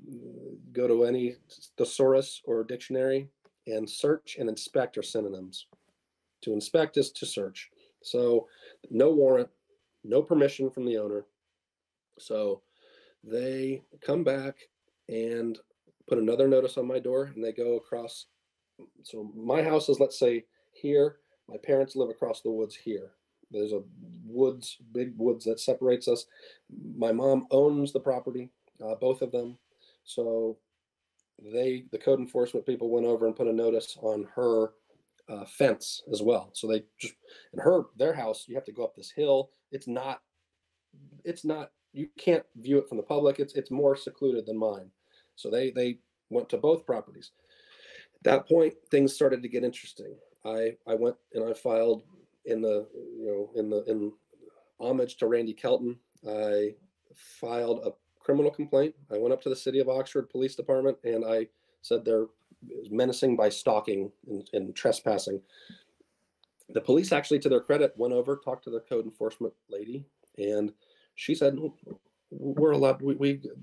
go to any thesaurus or dictionary and search and inspect are synonyms. To inspect is to search. So no warrant, no permission from the owner. So they come back and put another notice on my door, and they go across. So my house is, let's say, here. My parents live across the woods here. There's a woods, big woods that separates us. My mom owns the property, both of them. So the code enforcement people went over and put a notice on her fence as well. So they just, in their house, you have to go up this hill. It's not, you can't view it from the public. It's more secluded than mine. So they went to both properties. At that point, things started to get interesting. I went and I filed in homage to Randy Kelton. I filed a criminal complaint. I went up to the city of Oxford Police Department, and I said they're menacing by stalking and trespassing. The police, actually, to their credit, went over, talked to the code enforcement lady, and she said, "We're allowed.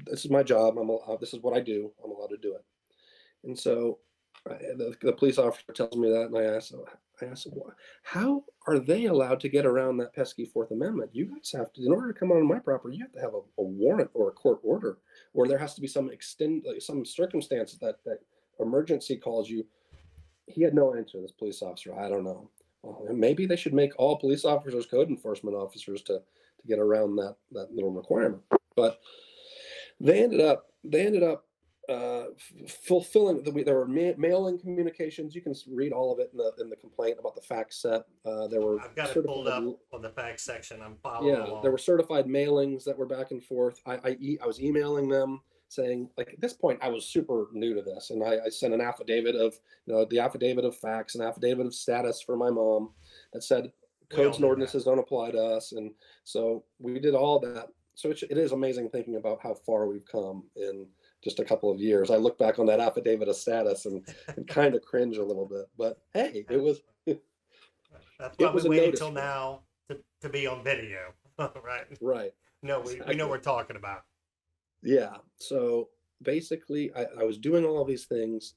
This is my job. This is what I do. I'm allowed to do it." And so the police officer tells me that, and I asked, how are they allowed to get around that pesky Fourth Amendment? You guys have to, in order to come on my property, you have to have a warrant or a court order, or there has to be some circumstance that emergency calls you. He had no answer, this police officer. I don't know. Well, maybe they should make all police officers code enforcement officers to get around that little requirement. But they ended up fulfilling. There were mail-in communications. You can read all of it in the complaint about the fact set. I've got it pulled up on the facts section. I'm following along. There were certified mailings that were back and forth. I was emailing them saying, like, at this point I was super new to this, and I sent an affidavit of, you know, the affidavit of facts, an affidavit of status for my mom that said codes and ordinances don't apply to us, and so we did all that. So it is amazing thinking about how far we've come in just a couple of years. I look back on that affidavit of status and kind of cringe a little bit, but hey, it was. That's why we waited till now to be on video, right? Right. No, we know what we're talking about. Yeah. So basically, I was doing all these things.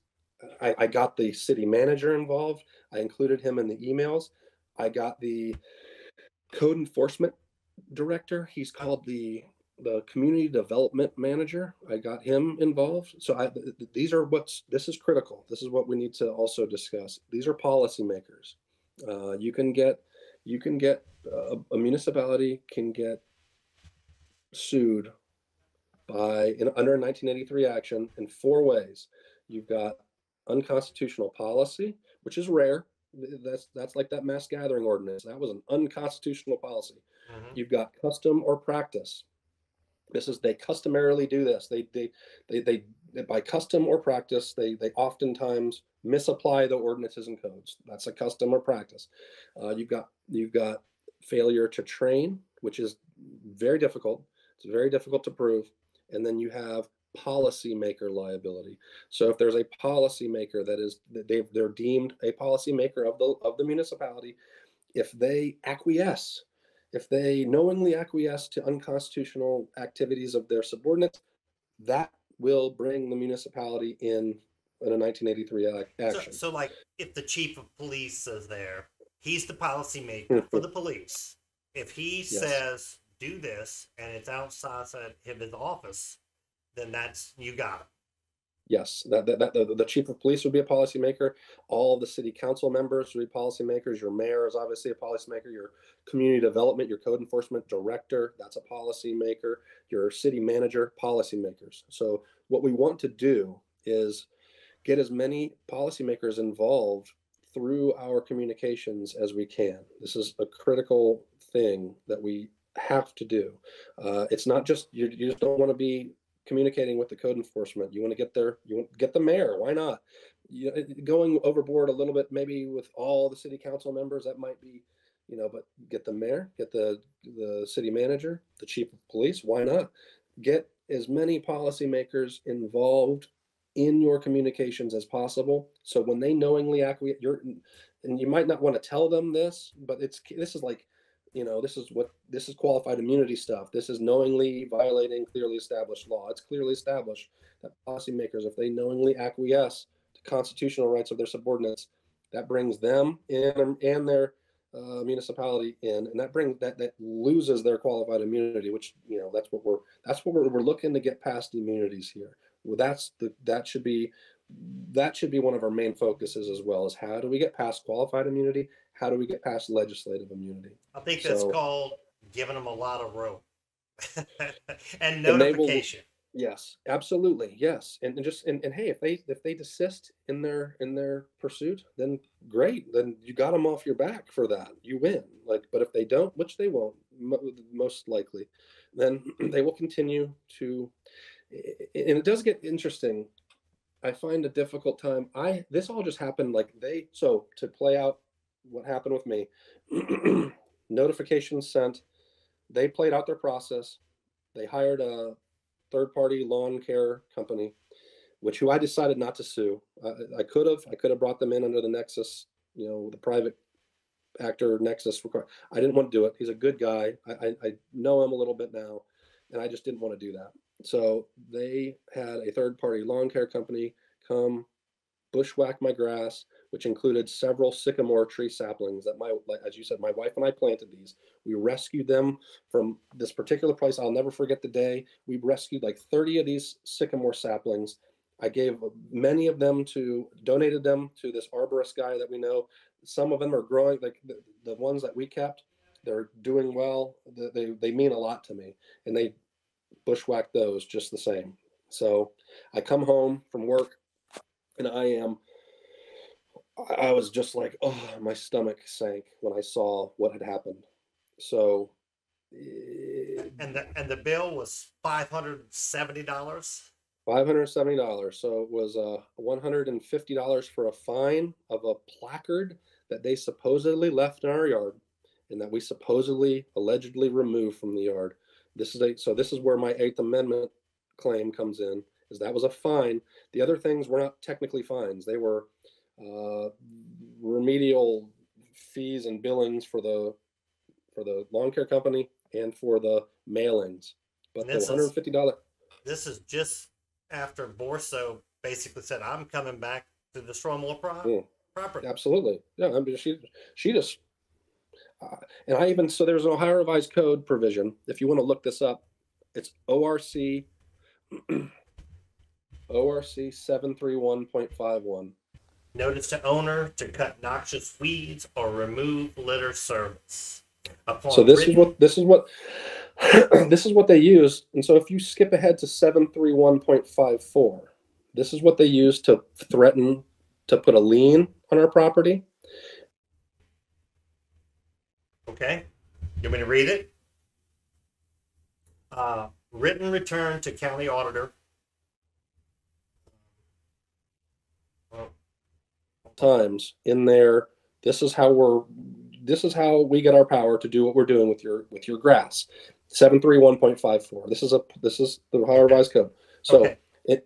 I got the city manager involved. I included him in the emails. I got the code enforcement director. He's called the community development manager. I got him involved. So this is critical. This is what we need to also discuss. These are policymakers. A municipality can get sued under a 1983 action in four ways. You've got unconstitutional policy, which is rare. That's like that mass gathering ordinance. That was an unconstitutional policy. Mm-hmm. You've got custom or practice. This is, they customarily do this. They by custom or practice, they oftentimes misapply the ordinances and codes. That's a custom or practice. You've got failure to train, which is very difficult. It's very difficult to prove. And then you have policymaker liability. So if there's a policymaker that is, they're deemed a policymaker of the municipality, if they acquiesce, if they knowingly acquiesce to unconstitutional activities of their subordinates, that will bring the municipality in a 1983 action. So like if the chief of police is there, he's the policymaker for the police. If he says do this and it's outside of his office, then that's, you got it. Yes, the chief of police would be a policymaker. All the city council members would be policymakers. Your mayor is obviously a policymaker. Your community development, your code enforcement director, that's a policymaker. Your city manager, policymakers. So what we want to do is get as many policymakers involved through our communications as we can. This is a critical thing that we have to do. It's not just, you just don't want to be communicating with the code enforcement. You want to get there, you want to get the mayor, why not? You know, going overboard a little bit, maybe with all the city council members, that might be, you know, but get the mayor, get the city manager, the chief of police, why not? Get as many policymakers involved in your communications as possible. So when they knowingly acquiesce, and you might not want to tell them this, but this is like, you know, this is qualified immunity stuff. This is knowingly violating clearly established law. It's clearly established that policymakers, if they knowingly acquiesce to constitutional rights of their subordinates, that brings them in and their municipality in, and that loses their qualified immunity. Which, you know, that's what we're looking to get past immunities here. Well, that should be one of our main focuses as well, is how do we get past qualified immunity? How do we get past legislative immunity? I think that's called giving them a lot of rope and notification. Yes, absolutely. Yes. And hey, if they desist in their pursuit, then great. Then you got them off your back for that. You win. But if they don't, which they won't most likely, then they will continue to, and it does get interesting. I find a difficult time. This all just happened so to play out what happened with me, notifications sent, they played out their process. They hired a third-party lawn care company, who I decided not to sue. I could have brought them in under the nexus, you know, the private actor nexus requirement. I didn't want to do it. He's a good guy. I know him a little bit now, and I just didn't want to do that. So they had a third-party lawn care company come bushwhack my grass, which included several sycamore tree saplings that as you said, my wife and I planted these. We rescued them from this particular place. I'll never forget the day. We rescued 30 of these sycamore saplings. I gave many of them donated them to this arborist guy that we know. Some of them are growing, the ones that we kept, they're doing well. They mean a lot to me, and they bushwhacked those just the same. So I come home from work and I was just like, oh, my stomach sank when I saw what had happened. So, and the bill was $570. $570. So it was $150 for a fine of a placard that they supposedly left in our yard, and that we allegedly removed from the yard. This is where my 8th Amendment claim comes in. Is that was a fine. The other things were not technically fines. They were remedial fees and billings for the lawn care company and for the mailings. But the $150. This is just after Borso basically said, "I'm coming back to the Stromwell property." Absolutely, yeah. I mean, she just and I even so there's an Ohio Revised Code provision. If you want to look this up, it's ORC ORC 731.51. Notice to owner to cut noxious weeds or remove litter service. This is what they used. And so if you skip ahead to 731.54, this is what they used to threaten to put a lien on our property. Okay. You want me to read it? Written return to county auditor. Times in there, this is how we're this is how we get our power to do what we're doing with your grass. 731.54. This is the Ohio Revised Code. So okay.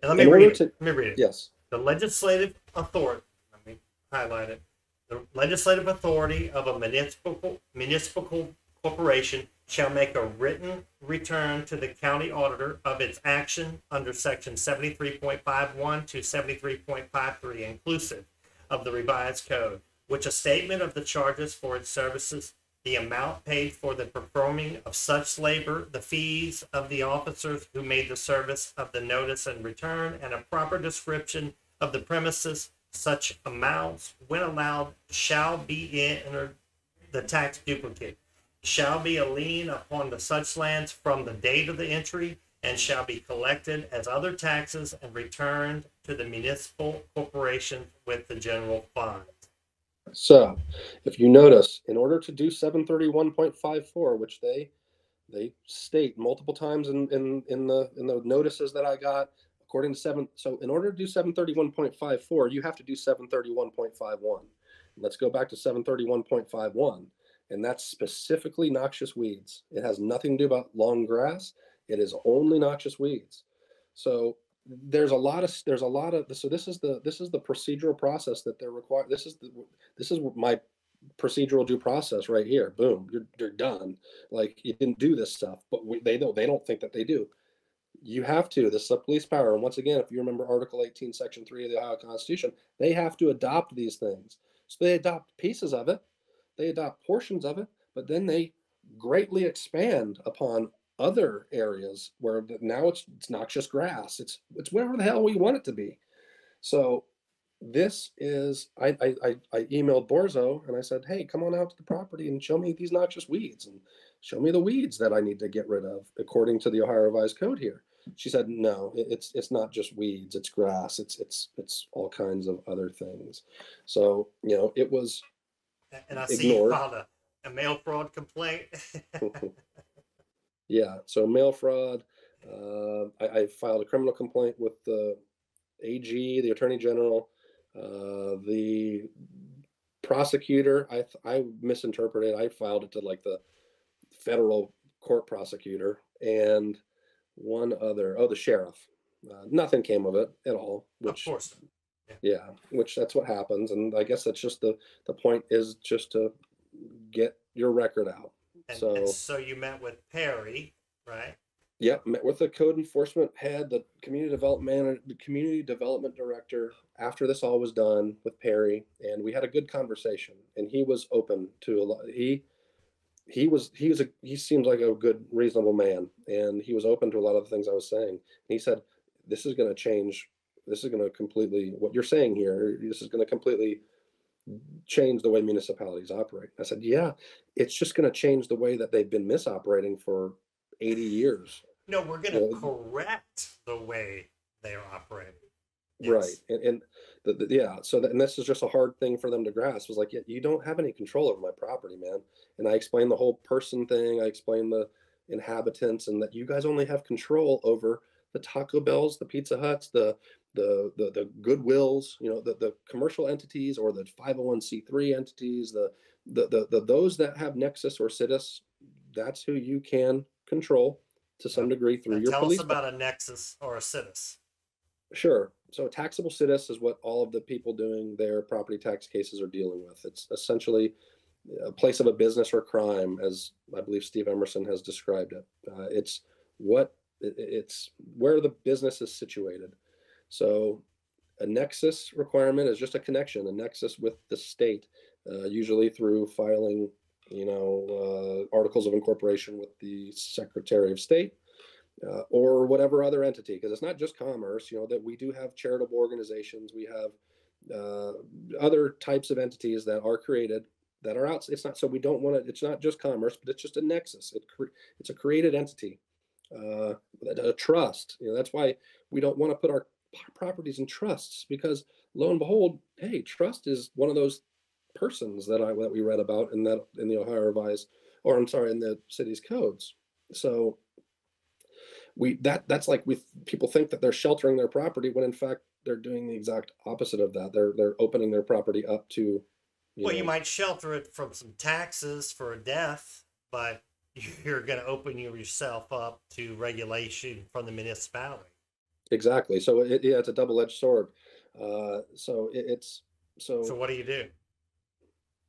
Let me read it. Yes. The legislative authority. Let me highlight it. The legislative authority of a municipal corporation shall make a written return to the county auditor of its action under Section 73.51 to 73.53 inclusive of the revised code, which a statement of the charges for its services, the amount paid for the performing of such labor, the fees of the officers who made the service of the notice and return, and a proper description of the premises, such amounts, when allowed, shall be entered. The tax duplicate shall be a lien upon the such lands from the date of the entry, and shall be collected as other taxes and returned to the municipal corporation with the general fund. So, if you notice, in order to do 731.54, which they state multiple times in the notices that I got, according to in order to do 731.54, you have to do 731.51. Let's go back to 731.51, and that's specifically noxious weeds. It has nothing to do about long grass. It is only noxious weeds. So this is the procedural process that they're required. This is my procedural due process right here. Boom, you're done. Like, you didn't do this stuff, but they don't think that they do. You have to. This is a police power. And once again, if you remember Article 18, Section 3 of the Ohio Constitution, they have to adopt these things. So they adopt pieces of it, they adopt portions of it, but then they greatly expand upon other areas where now it's noxious grass. It's whatever the hell we want it to be. So this is, I emailed Borzo and I said, hey, come on out to the property and show me these noxious weeds and show me the weeds that I need to get rid of according to the Ohio Revised Code here. She said, no, it's not just weeds, it's grass, it's all kinds of other things. So, you know, it was ignored. And I see you filed a mail fraud complaint. Yeah, so mail fraud. I filed a criminal complaint with the AG, the Attorney General, the prosecutor. I misinterpreted. I filed it to like the federal court prosecutor and one other. Oh, the sheriff. Nothing came of it at all. Which, of course. Yeah, which that's what happens, and I guess that's just the point is just to get your record out. And so you met with Perry, right? Yep, met with the code enforcement head, the community development director. After this all was done with Perry, and we had a good conversation, and he was open to a lot. He seems like a good, reasonable man, and he was open to a lot of the things I was saying. And he said, "This is going to change. This is going to completely what you're saying here. This is going to completely change the way municipalities operate." I said, yeah, it's just going to change the way that they've been misoperating for 80 years. No, we're going to correct the way they're operating. Yes. Right. And so that, and this is just a hard thing for them to grasp. It was like, yeah, you don't have any control over my property, man. And I explained the whole person thing. I explained the inhabitants and that you guys only have control over the Taco Bells, the Pizza Huts, the Goodwills, you know, the commercial entities or the 501c3 entities, the those that have nexus or situs. That's who you can control to some degree through your police. Tell us about a nexus or a situs. Sure. So a taxable situs is what all of the people doing their property tax cases are dealing with. It's essentially a place of a business or crime, as I believe Steve Emerson has described it. It's where the business is situated. So a nexus requirement is just a connection, a nexus with the state, usually through filing, you know, articles of incorporation with the Secretary of State or whatever other entity, because it's not just commerce, you know, that we do have charitable organizations. We have other types of entities that are created that are out. It's not, so we don't want to, it's not just commerce, but it's just a nexus. It's a created entity, a trust. You know, that's why we don't want to put our properties and trusts, because lo and behold, hey, trust is one of those persons that we read about in the Ohio Revised, or I'm sorry, in the city's codes. So that's like people think that they're sheltering their property when in fact they're doing the exact opposite of that. They're opening their property up to Well, you might shelter it from some taxes for a death, but you're going to open yourself up to regulation from the municipality. Exactly. So it's a double-edged sword. So what do you do?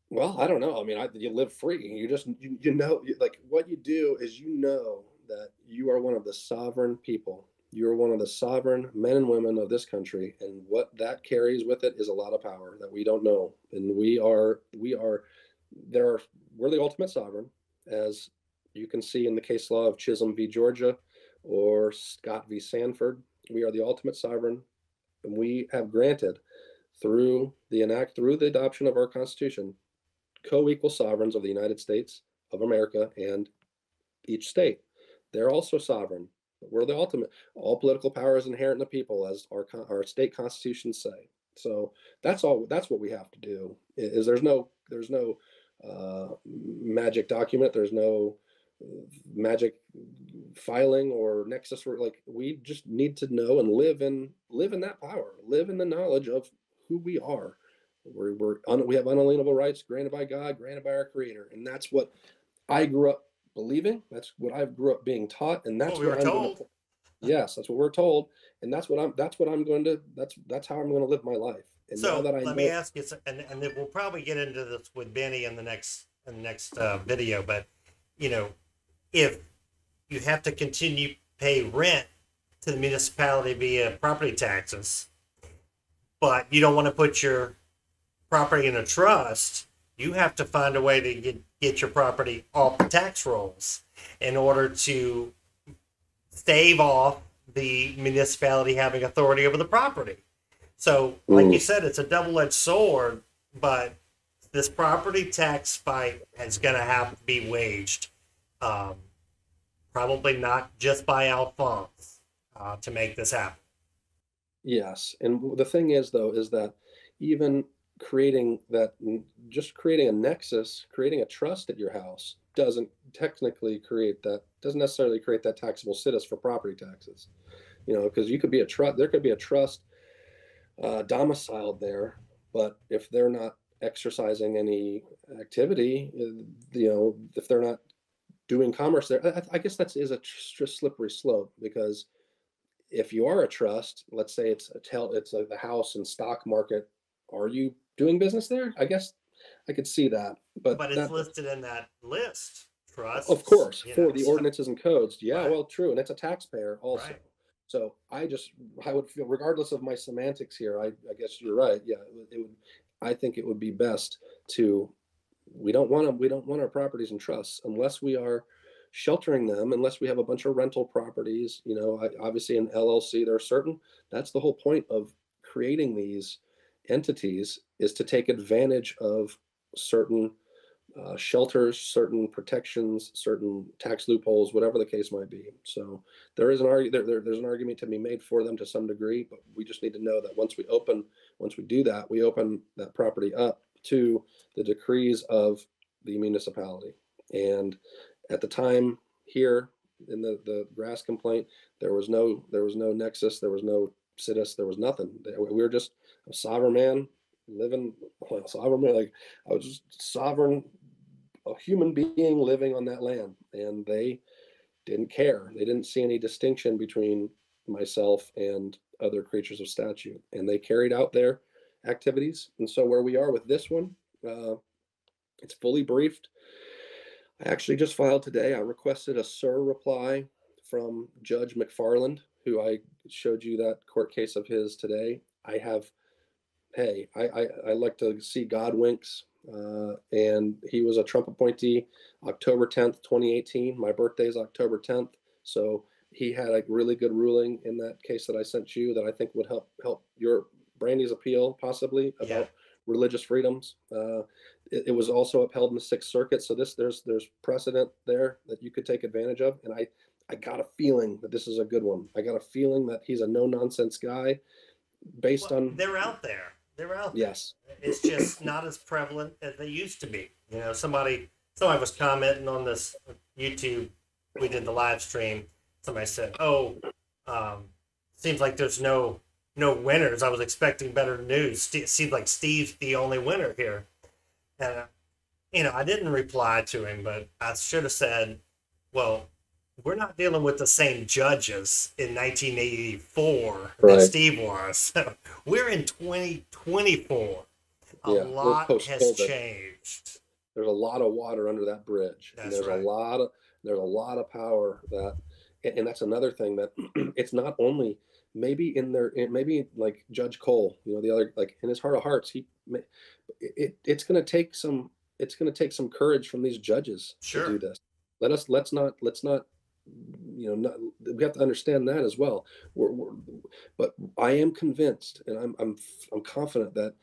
Well, I don't know. I mean, you live free. You just, like what you do is you know that you are one of the sovereign people. You are one of the sovereign men and women of this country. And what that carries with it is a lot of power that we don't know. And we're the ultimate sovereign, as you can see in the case law of Chisholm v. Georgia or Scott v. Sanford. We are the ultimate sovereign, and we have granted through the adoption of our Constitution, co-equal sovereigns of the United States of America and each state. They're also sovereign. We're the ultimate. All political power is inherent in the people, as our state constitutions say. So that's all. That's what we have to do. Is there's no magic document. There's no magic filing or nexus. Like, we just need to know and live in that power. Live in the knowledge of who we are. We have unalienable rights granted by God, granted by our Creator, and that's what I grew up believing. That's what I grew up being taught, and that's what I'm told. Yes, that's what we're told, and that's how I'm going to live my life. And so let me ask you, and we'll probably get into this with Benny in the next video. But if you have to continue to pay rent to the municipality via property taxes, but you don't want to put your property in a trust, you have to find a way to get your property off the tax rolls in order to stave off the municipality having authority over the property. So, like you said, it's a double-edged sword, but this property tax fight is going to have to be waged, probably not just by Alphonse, to make this happen. Yes, and the thing is, though, is that even creating a nexus, creating a trust at your house doesn't necessarily create that taxable status for property taxes, because you could be a trust, there could be a trust domiciled there, but if they're not exercising any activity, if they're not doing commerce there, I guess that is a slippery slope, because if you are a trust, let's say it's a house and stock market, are you doing business there? I guess I could see that, but it's listed in that list, trust. Of course, the ordinances and codes. Yeah, right. Well, true, and it's a taxpayer also. Right. So I would feel, regardless of my semantics here, I guess you're right. Yeah, I think it would be best to, we don't want our properties in trusts unless we are sheltering them, unless we have a bunch of rental properties. Obviously in LLC, that's the whole point of creating these entities, is to take advantage of certain shelters, certain protections, certain tax loopholes, whatever the case might be. So there's an argument to be made for them to some degree, but we just need to know that once we open that property up to the decrees of the municipality. And at the time here in the grass complaint, there was no nexus, there was no situs, there was nothing. We were just a sovereign man a human being living on that land, and they didn't care. They didn't see any distinction between myself and other creatures of statute, and they carried out their activities. And so where we are with this one, it's fully briefed. I actually just filed today, I requested a surreply from Judge McFarland, who I showed you that court case of his today. I like to see God winks, and he was a Trump appointee, October 10th, 2018. My birthday is October 10th, so he had a really good ruling in that case that I sent you that I think would help your Brandy's appeal, possibly, about religious freedoms. It was also upheld in the Sixth Circuit, so there's precedent there that you could take advantage of, and I got a feeling that this is a good one. I got a feeling that he's a no-nonsense guy. They're out there. Yes. It's just not as prevalent as they used to be. Somebody was commenting on this YouTube. We did the live stream. Somebody said, seems like there's no winners. I was expecting better news. It seems like Steve's the only winner here. And, you know, I didn't reply to him, but I should have said, well, we're not dealing with the same judges in 1984 that Steve was. So we're in 2024. A lot has changed. There's a lot of water under that bridge. There's a lot of power that, and that's another thing that it's not only maybe in their, maybe like Judge Cole, you know, the other, like in his heart of hearts, it's going to take some, courage from these judges to do this. Let's not, you know, we have to understand that as well. But I am convinced, and I'm confident that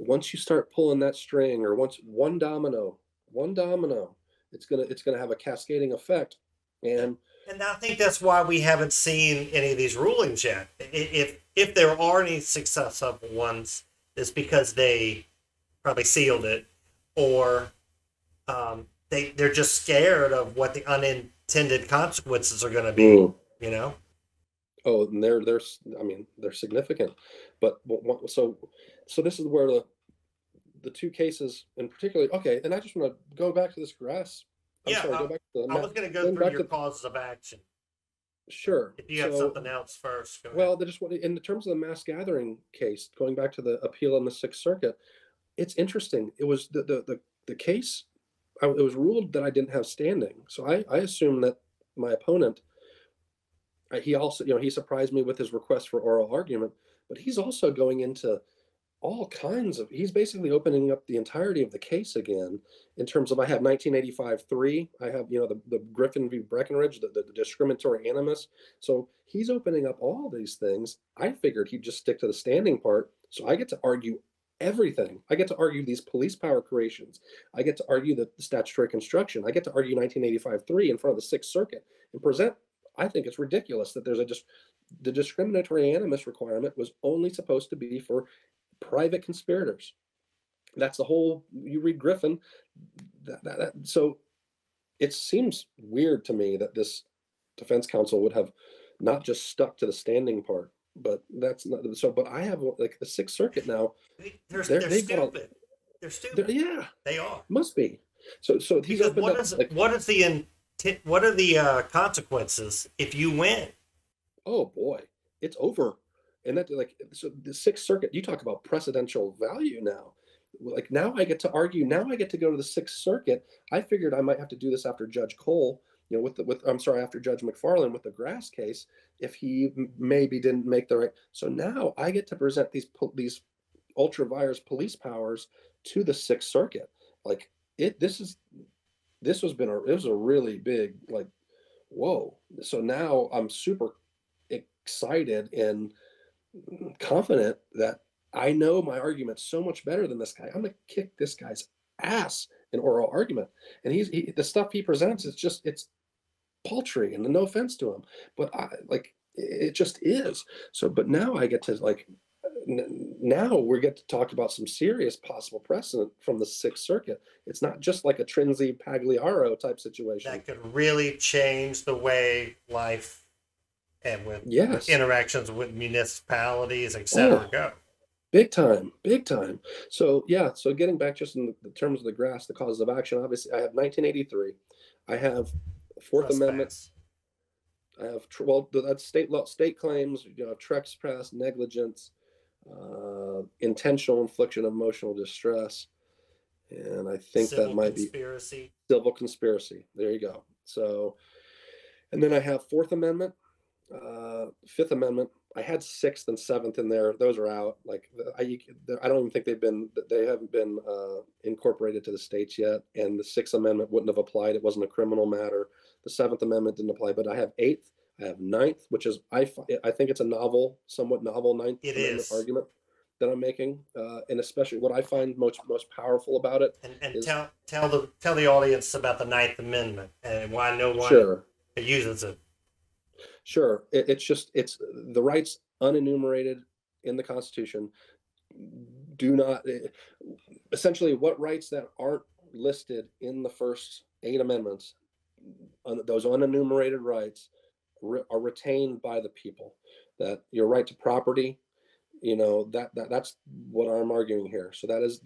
once you start pulling that string, or once one domino, it's gonna have a cascading effect. And I think that's why we haven't seen any of these rulings yet. If there are any successful ones, it's because they probably sealed it, or they're just scared of what the unintended consequences are going to be. You know. Oh, and they're significant, but so this is where the two cases in particular. Okay, and I just want to go back to this grass. I was going to go through your causes of action. Sure. If you have something else first, go ahead. Well, in the terms of the mass gathering case, going back to the appeal in the Sixth Circuit, it's interesting. It was the case. It was ruled that I didn't have standing, so I assumed that my opponent. He also, you know, he surprised me with his request for oral argument, but he's also going into all kinds of, he's basically opening up the entirety of the case again in terms of, I have 1985 3, I have, you know, the Griffin v. Breckenridge, the discriminatory animus. So he's opening up all these things. I figured he'd just stick to the standing part. So I get to argue everything. I get to argue these police power creations. I get to argue the statutory construction. I get to argue 1985 3 in front of the Sixth Circuit and present. I think it's ridiculous that there's the discriminatory animus requirement was only supposed to be for private conspirators. That's the whole, you read Griffin. So it seems weird to me that this defense counsel would have not just stuck to the standing part, but that's not so, but I have like the Sixth Circuit now. They're stupid. They're stupid. They are. Must be. So he's opened up, what are the consequences if you win? Oh boy, it's over. And that, like, so the Sixth Circuit, you talk about precedential value now. Like, now I get to argue. Now I get to go to the Sixth Circuit. I figured I might have to do this after Judge Cole, you know, after Judge McFarland with the Grass case, if he maybe didn't make the right. So now I get to present these ultra-virus police powers to the Sixth Circuit. Like, it was a really big, like, whoa. So now I'm super excited and confident that I know my argument so much better than this guy. I'm going to kick this guy's ass in oral argument. And the stuff he presents is just, it's paltry, and no offense to him, but it just is. So, but now I get to, like, now we get to talk about some serious possible precedent from the Sixth Circuit. It's not just like a Trinzi Pagliaro type situation. That could really change the way life and with interactions with municipalities, etc. go. Big time, big time. So, yeah, so getting back just in the terms of the grass, the causes of action, obviously I have 1983. I have Fourth Amendment. I have, well, that's state law, state claims, you know, trespass, negligence, intentional infliction of emotional distress, and I think that might be civil conspiracy. There you go. So, and then I have Fourth Amendment, Fifth Amendment. I had Sixth and Seventh in there. Those are out. Like, I don't even think they haven't been incorporated to the states yet. And the Sixth Amendment wouldn't have applied. It wasn't a criminal matter. The Seventh Amendment didn't apply. But I have Eighth. I have Ninth, which is, I think it's a novel, somewhat novel Ninth Amendment argument that I'm making, and especially what I find most powerful about it. And is, tell the audience about the Ninth Amendment and why no one uses it. Sure, it's the rights unenumerated in the Constitution do not essentially what rights that aren't listed in the first 8 amendments, those unenumerated rights are retained by the people. That your right to property, you know, that's what I'm arguing here. So that is,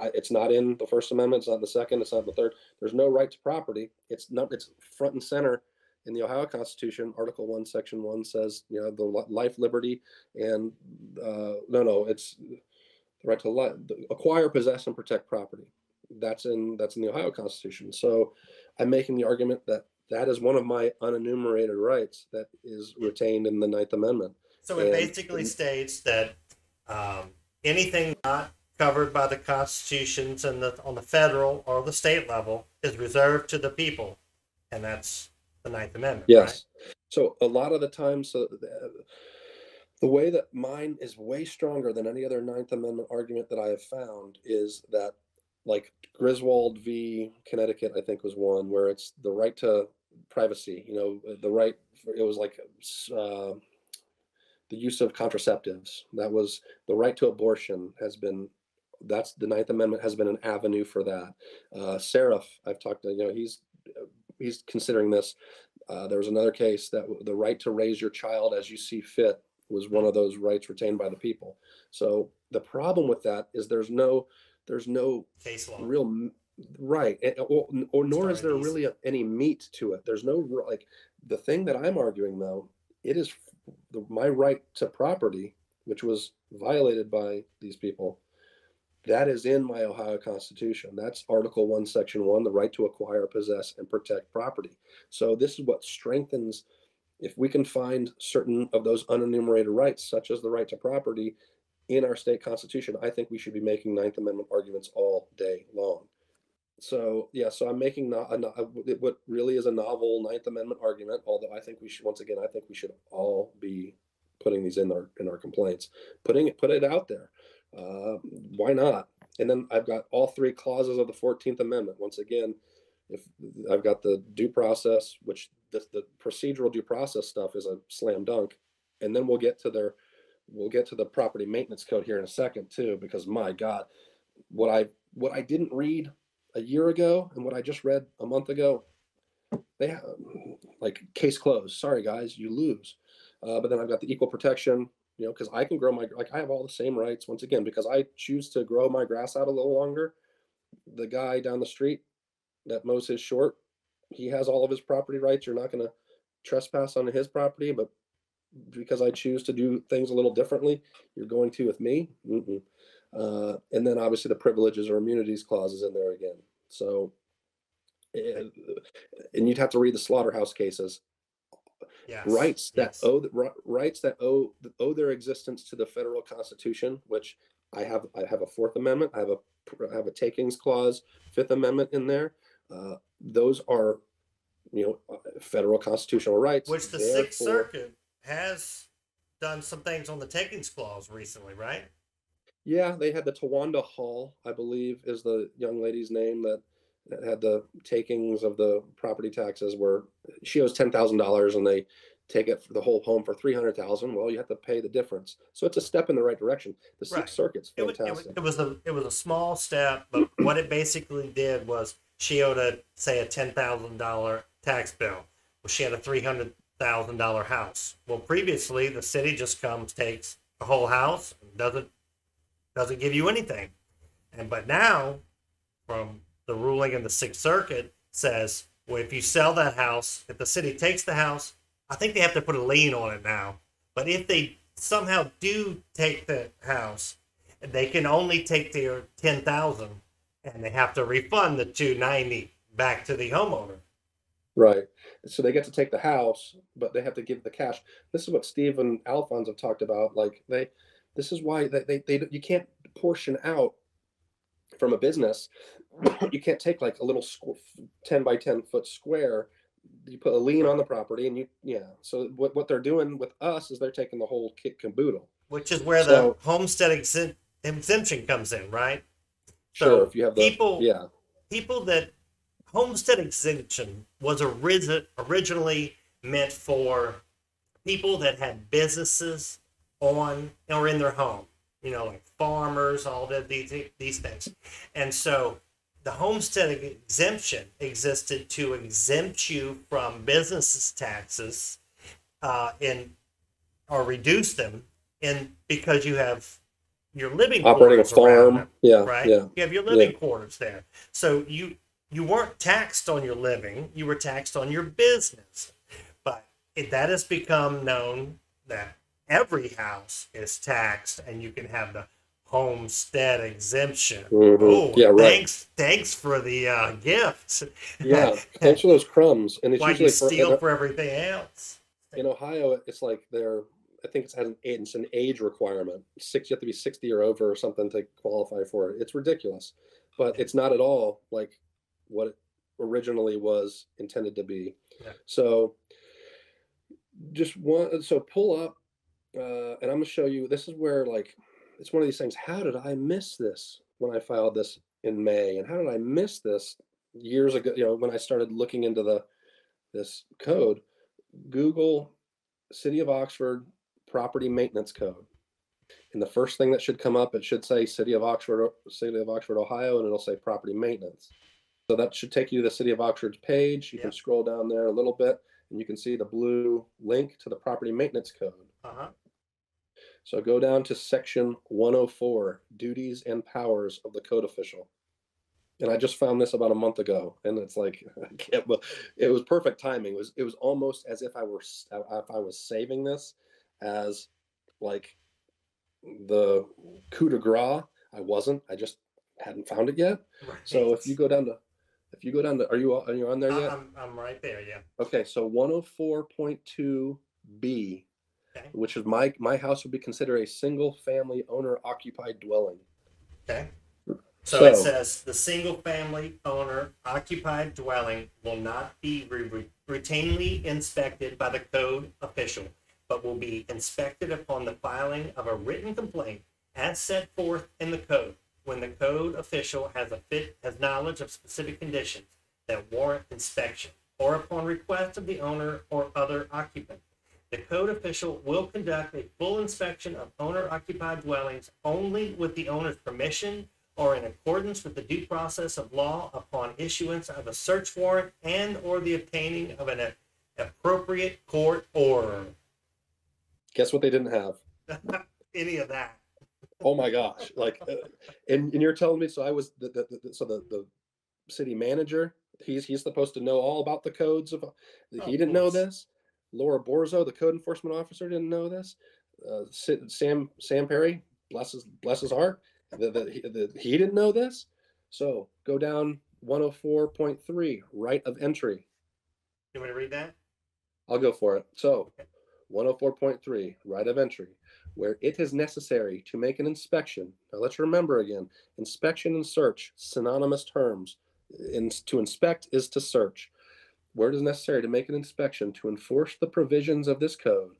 it's not in the First Amendment, it's not the Second, it's not the Third. There's no right to property. It's not, it's front and center in the Ohio Constitution. Article 1, Section 1 says, you know, the life, liberty, and it's the right to life, acquire, possess, and protect property. That's in the Ohio Constitution. So I'm making the argument that that is one of my unenumerated rights that is retained in the Ninth Amendment. So it basically states that anything not covered by the constitutions and on the federal or the state level is reserved to the people, and that's the Ninth Amendment. Yes. Right? So a lot of the time, the way that mine is way stronger than any other Ninth Amendment argument that I have found is that, like Griswold v. Connecticut, I think was one where it's the right to privacy. You know, the right. It was like. The use of contraceptives, that was the right to abortion has been, that's the Ninth Amendment has been an avenue for that. Seraph, I've talked to, you know, he's considering this. There was another case that the right to raise your child as you see fit was one of those rights retained by the people. So the problem with that is there's no case law. Real right, or nor is there really any meat to it. There's no, like, the thing that I'm arguing though, it is my right to property, which was violated by these people, that is in my Ohio Constitution. That's Article 1, Section 1, the right to acquire, possess, and protect property. So this is what strengthens, if we can find certain of those unenumerated rights, such as the right to property, in our state constitution, I think we should be making Ninth Amendment arguments all day long. So, yeah, so I'm making what really is a novel Ninth Amendment argument, although I think we should, once again, I think we should all be putting these in our complaints, put it out there. Why not? And then I've got all three clauses of the 14th Amendment. Once again, if I've got the due process, which the procedural due process stuff is a slam dunk. And then we'll get to the property maintenance code here in a second too, because my God, what I didn't read a year ago and what I just read a month ago, they have, like, case closed. Sorry guys, you lose. But then I've got the equal protection, you know, because I can grow my, like, I have all the same rights once again because I choose to grow my grass out a little longer. The guy down the street that mows his short, he has all of his property rights. You're not going to trespass on his property, but because I choose to do things a little differently, you're going to with me. And then obviously the privileges or immunities clauses in there again. So, and you'd have to read the slaughterhouse cases. Yes. Rights that owe their existence to the federal constitution, which I have a Fourth Amendment, I have a takings clause, Fifth Amendment in there. Those are, you know, federal constitutional rights. Which the Sixth Circuit has done some things on the takings clause recently, right? Yeah, they had the Tawanda Hall, I believe, is the young lady's name that had the takings of the property taxes where she owes $10,000 and they take it for the whole home for $300,000. Well, you have to pay the difference. So it's a step in the right direction. The Sixth Circuit's fantastic. It was a small step, but what it basically did was she owed, say, a $10,000 tax bill. Well, she had a $300,000 house. Well, previously, the city just comes, takes the whole house, doesn't give you anything. But now, from the ruling in the Sixth Circuit, says, well, if you sell that house, if the city takes the house, I think they have to put a lien on it now. But if they somehow do take the house, they can only take their $10,000 and they have to refund the $290 back to the homeowner. Right. So they get to take the house, but they have to give the cash. This is what Steve and Alphonse have talked about. Like, this is why you can't portion out from a business. You can't take like a little 10 by 10 foot square. You put a lien on the property and So what they're doing with us is they're taking the whole kit caboodle. Which is where the homestead exemption comes in, right? Sure. So if you have people that homestead exemption was originally meant for people that had businesses on or in their home, you know, like farmers, all that, these things. And so the homestead exemption existed to exempt you from business taxes and or reduce them And because you have your living quarters around them, right? Yeah. You have your living quarters there. So you weren't taxed on your living. You were taxed on your business. But that has become known that every house is taxed, and you can have the homestead exemption. Mm-hmm. Ooh, yeah, right. Thanks for the gift. Yeah, thanks for those crumbs. And it's why usually you steal for everything else. In Ohio, it's like I think it's an age requirement. You have to be 60 or over or something to qualify for it. It's ridiculous, but it's not at all like what it originally was intended to be. Yeah. So pull up, and I'm gonna show you. This is where it's one of these things. How did I miss this when I filed this in May? And how did I miss this years ago? When I started looking into this code, Google City of Oxford property maintenance code. And the first thing that should come up, it should say City of Oxford, Ohio, and it'll say property maintenance. So that should take you to the City of Oxford's page. You can scroll down there a little bit, and you can see the blue link to the property maintenance code. Uh-huh. So go down to Section 104, Duties and Powers of the Code Official. And I just found this about a month ago, and it's like, I can't, but it was perfect timing. It was almost as if I was saving this as like the coup de grace. I wasn't. I just hadn't found it yet. Right. So if you go down to, are you on there yet? I'm right there. Yeah. Okay. So 104.2B. Okay. Which is my house would be considered a single family owner occupied dwelling. Okay. So it says the single family owner occupied dwelling will not be routinely inspected by the code official, but will be inspected upon the filing of a written complaint as set forth in the code when the code official has knowledge of specific conditions that warrant inspection or upon request of the owner or other occupant. The code official will conduct a full inspection of owner-occupied dwellings only with the owner's permission or in accordance with the due process of law upon issuance of a search warrant and or the obtaining of an appropriate court order. Guess what they didn't have? Any of that. Oh my gosh. And you're telling me, so I was the city manager, he's supposed to know all about the codes of, he didn't know this. Laura Borzo, the code enforcement officer, didn't know this. Sam Perry, bless his heart, he didn't know this. So go down 104.3, right of entry. You want me to read that? I'll go for it. So 104.3, right of entry, where it is necessary to make an inspection. Now let's remember again, inspection and search, synonymous terms. To inspect is to search. Where it is necessary to make an inspection to enforce the provisions of this code,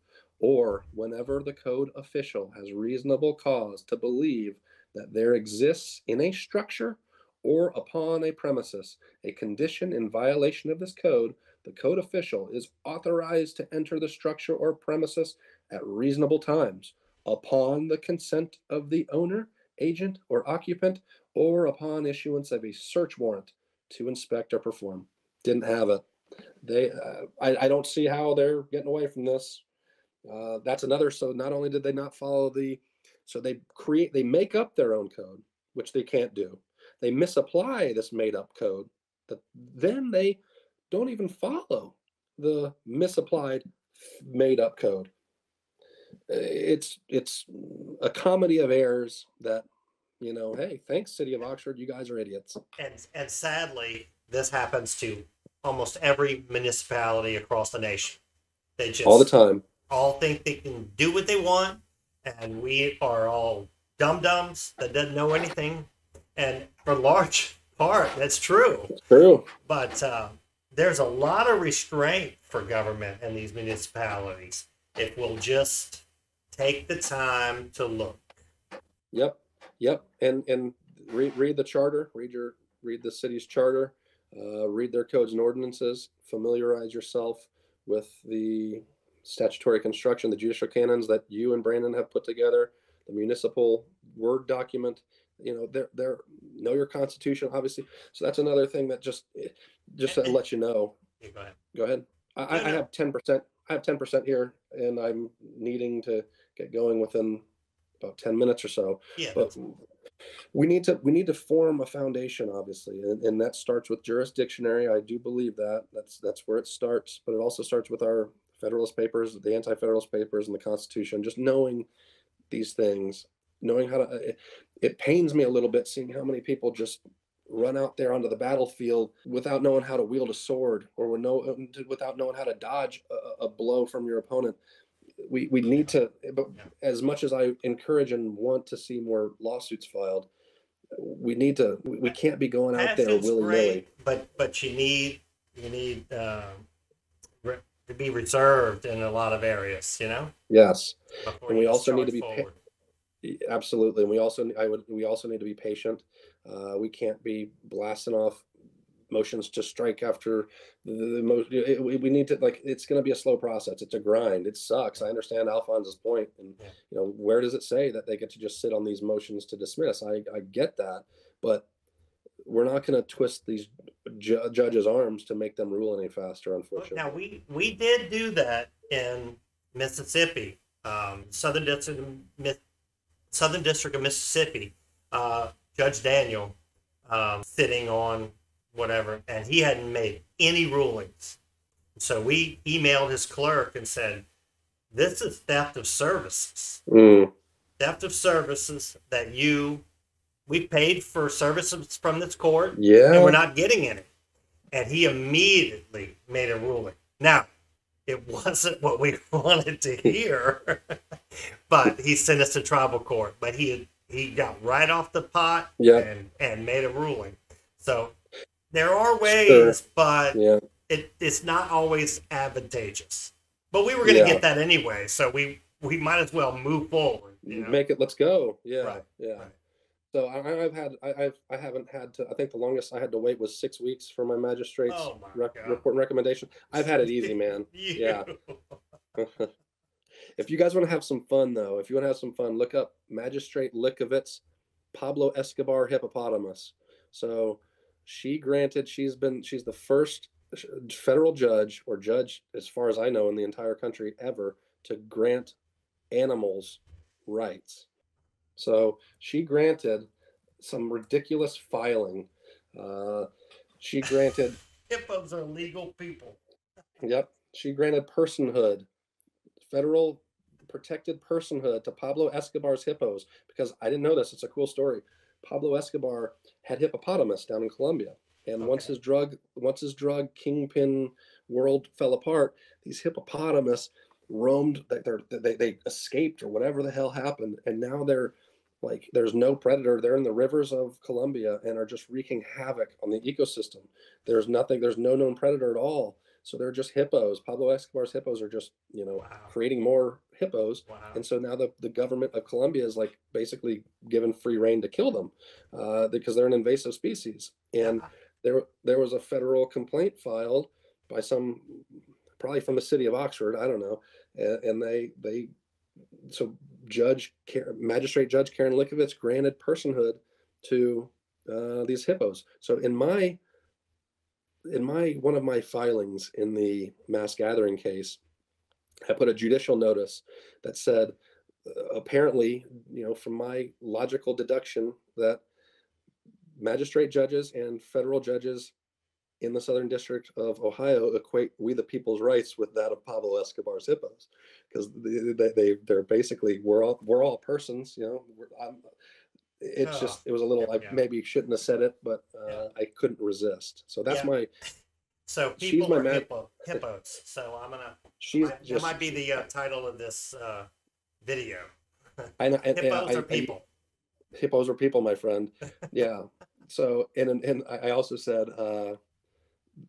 or whenever the code official has reasonable cause to believe that there exists in a structure or upon a premises a condition in violation of this code, the code official is authorized to enter the structure or premises at reasonable times, upon the consent of the owner, agent, or occupant, or upon issuance of a search warrant to inspect or perform. Didn't have it. They, I don't see how they're getting away from this. That's another. So not only did they not follow they make up their own code, which they can't do. They misapply this made up code. Then they don't even follow the misapplied made up code. It's a comedy of errors that, hey, thanks City of Oxford. You guys are idiots. And sadly, this happens to almost every municipality across the nation. They just all the time all think they can do what they want, and we are all dum-dums that doesn't know anything. And for a large part, that's true. It's true. But there's a lot of restraint for government in these municipalities if we'll just take the time to look. Yep. And read the charter. Read the city's charter. Read their codes and ordinances, familiarize yourself with the statutory construction, the judicial canons that you and Brandon have put together, the municipal word document, know your constitution, obviously. So that's another thing that just to let you know. Go ahead. I have 10% here, and I'm needing to get going within about 10 minutes or so. Yeah, but we need to form a foundation, obviously, and that starts with jurisdictionary. I do believe that that's where it starts, but it also starts with our Federalist Papers, the Anti-Federalist Papers, and the Constitution. Just knowing these things, knowing how to. It pains me a little bit seeing how many people just run out there onto the battlefield without knowing how to wield a sword, or without knowing how to dodge a blow from your opponent. We need to, but as much as I encourage and want to see more lawsuits filed, we can't be going out there willy-nilly. But you need to be reserved in a lot of areas, you know? Yes. And we also need to be absolutely. And we also need to be patient. We can't be blasting off motions to strike after the most. We need to, like, it's going to be a slow process. It's a grind. It sucks. I understand Alphonse's point. And, you know, where does it say that they get to just sit on these motions to dismiss? I get that, but we're not going to twist these judges' arms to make them rule any faster, unfortunately. Now, we did do that in Mississippi, Southern District of Mississippi, Judge Daniel, sitting on whatever, and he hadn't made any rulings. So we emailed his clerk and said, this is theft of services. Mm. Theft of services that we paid for services from this court, and we're not getting any. And he immediately made a ruling. Now, it wasn't what we wanted to hear, but he sent us to tribal court. But he got right off the pot and made a ruling. So there are ways, but it's not always advantageous. But we were going to get that anyway, so we might as well move forward. You know? Make it. Let's go. Yeah. Right. Yeah. Right. So I haven't had to. I think the longest I had to wait was 6 weeks for my magistrate's report and recommendation. I've had it easy, man. Yeah. If you guys want to have some fun, though, look up Magistrate Likovitz, Pablo Escobar hippopotamus. So she's the first federal judge, or judge, as far as I know, in the entire country ever to grant animals rights. So she granted some ridiculous filing. She granted hippos are legal people. Yep. She granted personhood, federal protected personhood, to Pablo Escobar's hippos, because I didn't know this. It's a cool story. Pablo Escobar had hippopotamus down in Colombia. And once his drug kingpin world fell apart, these hippopotamus roamed, they escaped or whatever the hell happened. And now they're like, there's no predator. They're in the rivers of Colombia and are just wreaking havoc on the ecosystem. There's nothing, there's no known predator at all. So they're just hippos. Pablo Escobar's hippos are just, you know, creating more hippos. Wow. And so now the government of Colombia is like basically given free rein to kill them because they're an invasive species. And there was a federal complaint filed by probably from the city of Oxford, I don't know. And so Magistrate Judge Karen Likovitz granted personhood to these hippos. So in one of my filings in the mass gathering case, I put a judicial notice that said, apparently, you know, from my logical deduction, that magistrate judges and federal judges in the Southern District of Ohio equate "we the people's rights" with that of Pablo Escobar's hippos, because they're basically we're all persons, you know. It was a little, I maybe shouldn't have said it, but I couldn't resist. So that's my. So people are hippos. So I'm gonna. That might be the title of this video. Hippos are people. Hippos are people, my friend. Yeah. So and I also said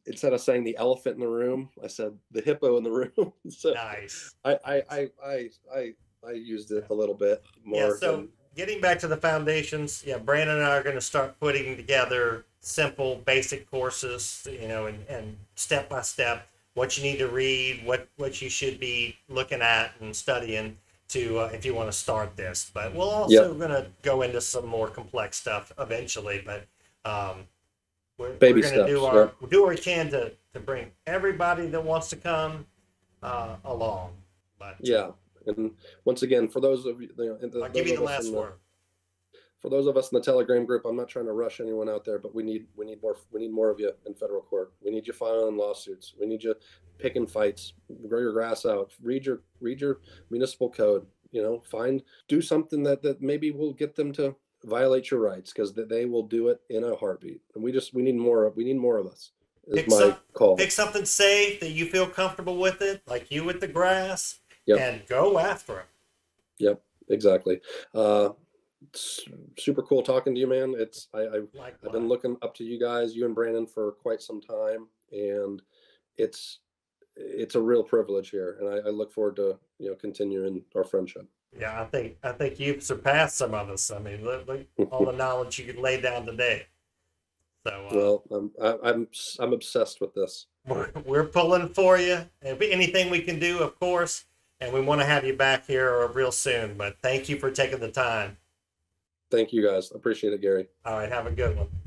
instead of saying the elephant in the room, I said the hippo in the room. So nice. I used it a little bit more. Yeah. So. Getting back to the foundations, Brandon and I are going to start putting together simple, basic courses, you know, and step by step what you need to read, what you should be looking at and studying to if you want to start this. But we'll also going to go into some more complex stuff eventually. But we're going to do what we can to bring everybody that wants to come along. But And once again, for those of you, I'll give you the last one. For those of us in the Telegram group, I'm not trying to rush anyone out there, but we need more of you in federal court. We need you filing lawsuits. We need you picking fights. Grow your grass out. Read your municipal code. Do something that maybe will get them to violate your rights, because they will do it in a heartbeat. And we need more of us. Pick something safe that you feel comfortable with, it like you with the grass, and go after them. Yep, exactly. It's super cool talking to you, man. I've been looking up to you guys, you and Brandon, for quite some time, and it's a real privilege here, and I look forward to continuing our friendship. Yeah, I think you've surpassed some of us. I mean, look all the knowledge you could lay down today. So I'm obsessed with this. We're pulling for you, and anything we can do, of course, and we want to have you back here real soon. But thank you for taking the time. Thank you, guys. Appreciate it, Gary. All right. Have a good one.